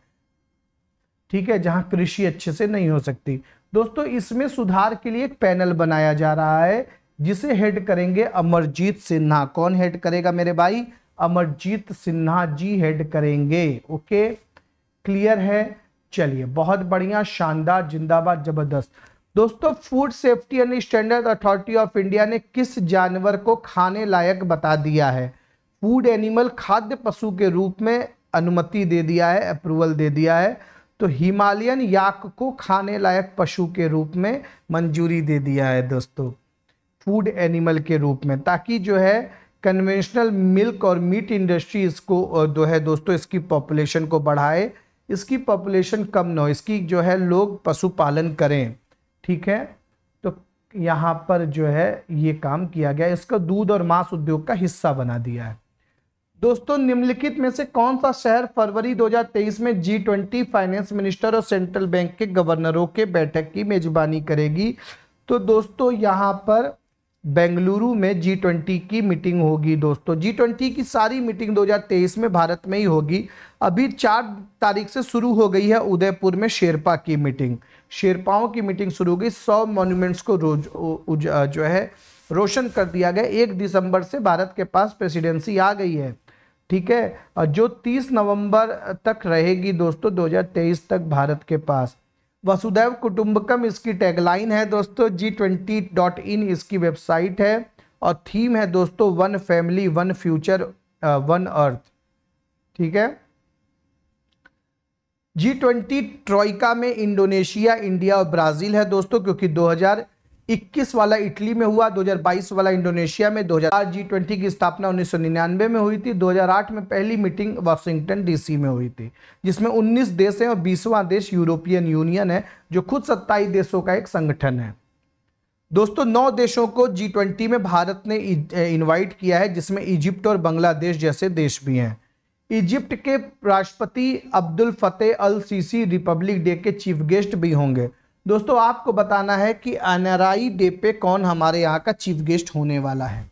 ठीक है, जहां कृषि अच्छे से नहीं हो सकती। दोस्तों इसमें सुधार के लिए एक पैनल बनाया जा रहा है जिसे हेड करेंगे अमरजीत सिन्हा। कौन हेड करेगा मेरे भाई? अमरजीत सिन्हा जी हेड करेंगे। ओके, क्लियर है। चलिए, बहुत बढ़िया, शानदार, जिंदाबाद, जबरदस्त। दोस्तों food safety and standard authority of India ने किस जानवर को खाने लायक बता दिया है? फूड एनिमल, खाद्य पशु के रूप में अनुमति दे दिया है, अप्रूवल दे दिया है। तो हिमालयन याक को खाने लायक पशु के रूप में मंजूरी दे दिया है दोस्तों, फूड एनिमल के रूप में, ताकि जो है कन्वेंशनल मिल्क और मीट इंडस्ट्री इसको जो है दोस्तों इसकी पॉपुलेशन को बढ़ाए, इसकी पॉपुलेशन कम ना हो, इसकी जो है लोग पशुपालन करें। ठीक है, तो यहाँ पर जो है ये काम किया गया, इसको दूध और मांस उद्योग का हिस्सा बना दिया है। दोस्तों निम्नलिखित में से कौन सा शहर फरवरी 2023 में G20 फाइनेंस मिनिस्टर और सेंट्रल बैंक के गवर्नरों के बैठक की मेजबानी करेगी? तो दोस्तों यहाँ पर बेंगलुरु में G20 की मीटिंग होगी। दोस्तों G20 की सारी मीटिंग 2023 में भारत में ही होगी। अभी 4 तारीख से शुरू हो गई है उदयपुर में शेरपा की मीटिंग, शेरपाओं की मीटिंग शुरू हो गई। 100 मॉन्यूमेंट्स को रोज जो है रोशन कर दिया गया। 1 दिसंबर से भारत के पास प्रेसिडेंसी आ गई है, ठीक है, और जो 30 नवंबर तक रहेगी दोस्तों 2023 तक भारत के पास। वसुधैव कुटुंबकम इसकी टैगलाइन है दोस्तों, G20.in इसकी वेबसाइट है, और थीम है दोस्तों one family, one future, one earth. ठीक है, G20 ट्रॉइका में इंडोनेशिया, इंडिया और ब्राज़ील है दोस्तों, क्योंकि 2021 वाला इटली में हुआ, 2022 वाला इंडोनेशिया में, 2008 G20 की स्थापना 1999 में हुई थी, 2008 में पहली मीटिंग वाशिंगटन DC में हुई थी, जिसमें 19 देश हैं और 20वां देश यूरोपियन यूनियन है, जो खुद 27 देशों का एक संगठन है। दोस्तों 9 देशों को G20 में भारत ने इन्वाइट किया है, जिसमें इजिप्ट और बांग्लादेश जैसे देश भी हैं। इजिप्ट के राष्ट्रपति अब्दुल फतेह अल सीसी रिपब्लिक डे के चीफ गेस्ट भी होंगे। दोस्तों आपको बताना है कि एनआरआई डे पे कौन हमारे यहाँ का चीफ गेस्ट होने वाला है।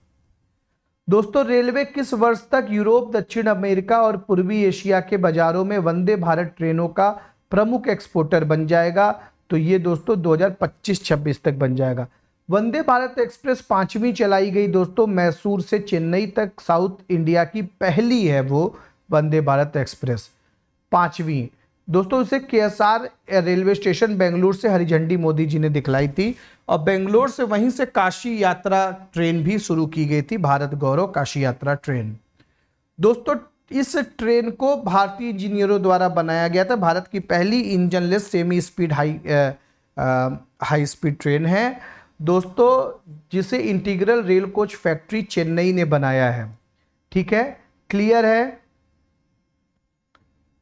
दोस्तों रेलवे किस वर्ष तक यूरोप, दक्षिण अमेरिका और पूर्वी एशिया के बाजारों में वंदे भारत ट्रेनों का प्रमुख एक्सपोर्टर बन जाएगा? तो ये दोस्तों 2025-26 तक बन जाएगा। वंदे भारत एक्सप्रेस 5वीं चलाई गई दोस्तों मैसूर से चेन्नई तक, साउथ इंडिया की पहली है वो वंदे भारत एक्सप्रेस 5वीं। दोस्तों उसे KSR रेलवे स्टेशन बेंगलुरु से हरी झंडी मोदी जी ने दिखलाई थी, और बेंगलुरु से वहीं से काशी यात्रा ट्रेन भी शुरू की गई थी, भारत गौरव काशी यात्रा ट्रेन। दोस्तों इस ट्रेन को भारतीय इंजीनियरों द्वारा बनाया गया था, भारत की पहली engineless semi speed high speed train है दोस्तों, जिसे integral rail coach factory Chennai ने बनाया है। ठीक है, क्लियर है।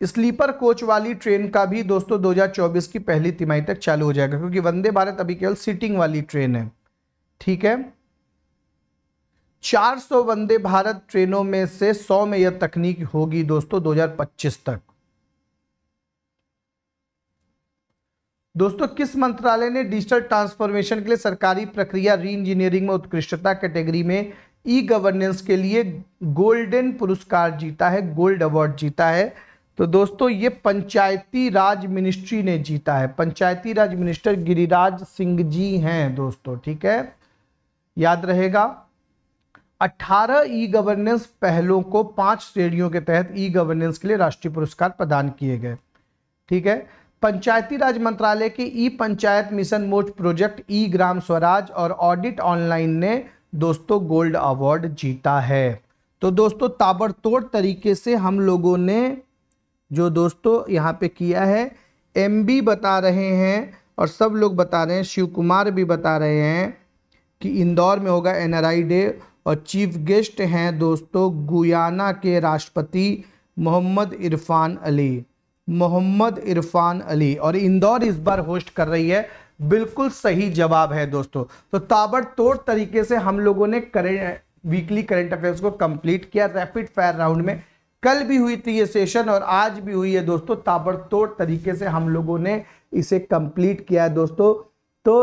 स्लीपर कोच वाली ट्रेन का भी दोस्तों 2024 की पहली तिमाही तक चालू हो जाएगा, क्योंकि वंदे भारत अभी केवल सीटिंग वाली ट्रेन है। ठीक है, 400 वंदे भारत ट्रेनों में से 100 में यह तकनीक होगी दोस्तों 2025 तक। दोस्तों किस मंत्रालय ने डिजिटल ट्रांसफॉर्मेशन के लिए सरकारी प्रक्रिया री इंजीनियरिंग में उत्कृष्टता कैटेगरी में ई गवर्नेंस के लिए गोल्डन पुरस्कार जीता है, गोल्ड अवार्ड जीता है? तो दोस्तों ये पंचायती राज मिनिस्ट्री ने जीता है, पंचायती राज मिनिस्टर गिरिराज सिंह जी हैं दोस्तों। ठीक है, याद रहेगा। 18 ई गवर्नेंस पहलों को 5 श्रेणियों के तहत ई गवर्नेंस के लिए राष्ट्रीय पुरस्कार प्रदान किए गए। ठीक है, पंचायती राज मंत्रालय के e panchayat mission mode project, e Gram Swaraj और ऑडिट ऑनलाइन ने दोस्तों गोल्ड अवार्ड जीता है। तो दोस्तों ताबड़तोड़ तरीके से हम लोगों ने जो दोस्तों यहाँ पे किया है, MB बता रहे हैं और सब लोग बता रहे हैं, शिव कुमार भी बता रहे हैं कि इंदौर में होगा NRI डे, और चीफ गेस्ट हैं दोस्तों गुयाना के राष्ट्रपति मोहम्मद इरफान अली, मोहम्मद इरफान अली। और इंदौर इस बार होस्ट कर रही है। बिल्कुल सही जवाब है दोस्तों। तो ताबड़तोड़ तरीके से हम लोगों ने वीकली करंट अफेयर्स को कंप्लीट किया रैपिड फायर राउंड में। कल भी हुई थी ये सेशन और आज भी हुई है दोस्तों। ताबड़तोड़ तरीके से हम लोगों ने इसे कंप्लीट किया है दोस्तों। तो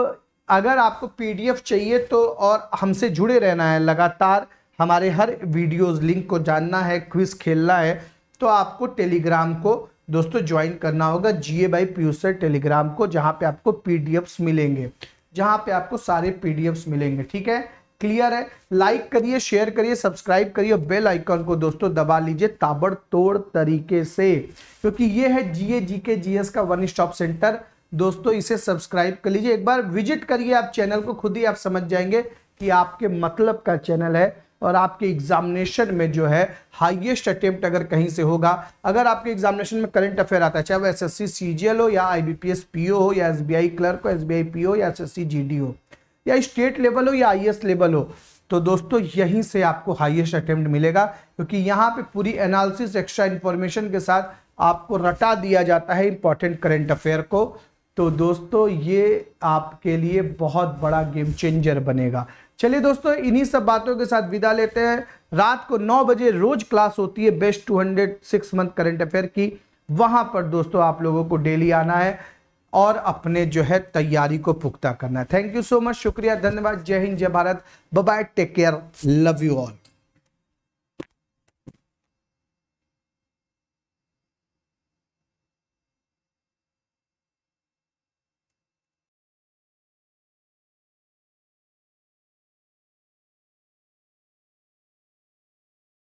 अगर आपको पीडीएफ चाहिए तो और हमसे जुड़े रहना है, लगातार हमारे हर वीडियोस लिंक को जानना है, क्विज खेलना है, तो आपको टेलीग्राम को दोस्तों ज्वाइन करना होगा। GA by Piyush sir Telegram को, जहाँ पे आपको पीडीएफ्स मिलेंगे, जहाँ पे आपको सारे पीडीएफ्स मिलेंगे। ठीक है, क्लियर है। लाइक करिए, शेयर करिए, सब्सक्राइब करिए और बेल आइकॉन को दोस्तों दबा लीजिए ताबड़तोड़ तरीके से, क्योंकि ये है जीए जीके जीएस का वन स्टॉप सेंटर दोस्तों। इसे सब्सक्राइब कर लीजिए, एक बार विजिट करिए आप चैनल को, खुद ही आप समझ जाएंगे कि आपके मतलब का चैनल है। और आपके एग्जामिनेशन में जो है हाईएस्ट अटेम्प्ट अगर कहीं से होगा, अगर आपके एग्जामिनेशन में करंट अफेयर आता है, चाहे वो एसएससी सीजीएल हो या आईबीपीएस पीओ हो या एसबीआई क्लर्क हो, एसबीआई पीओ या एसएससी जीडी हो, या स्टेट लेवल हो या आईएएस लेवल हो, तो दोस्तों यहीं से आपको हाईएस्ट अटेम्प्ट मिलेगा, क्योंकि यहाँ पे पूरी एनालिसिस एक्स्ट्रा इन्फॉर्मेशन के साथ आपको रटा दिया जाता है इंपॉर्टेंट करंट अफेयर को। तो दोस्तों ये आपके लिए बहुत बड़ा गेम चेंजर बनेगा। चलिए दोस्तों, इन्हीं सब बातों के साथ विदा लेते हैं। रात को 9 बजे रोज क्लास होती है बेस्ट 200 6 मंथ करंट अफेयर की। वहां पर दोस्तों आप लोगों को डेली आना है और अपने जो है तैयारी को पुख्ता करना है। थैंक यू सो मच, शुक्रिया, धन्यवाद, जय हिंद, जय Bharat, bye bye, take care, love you all.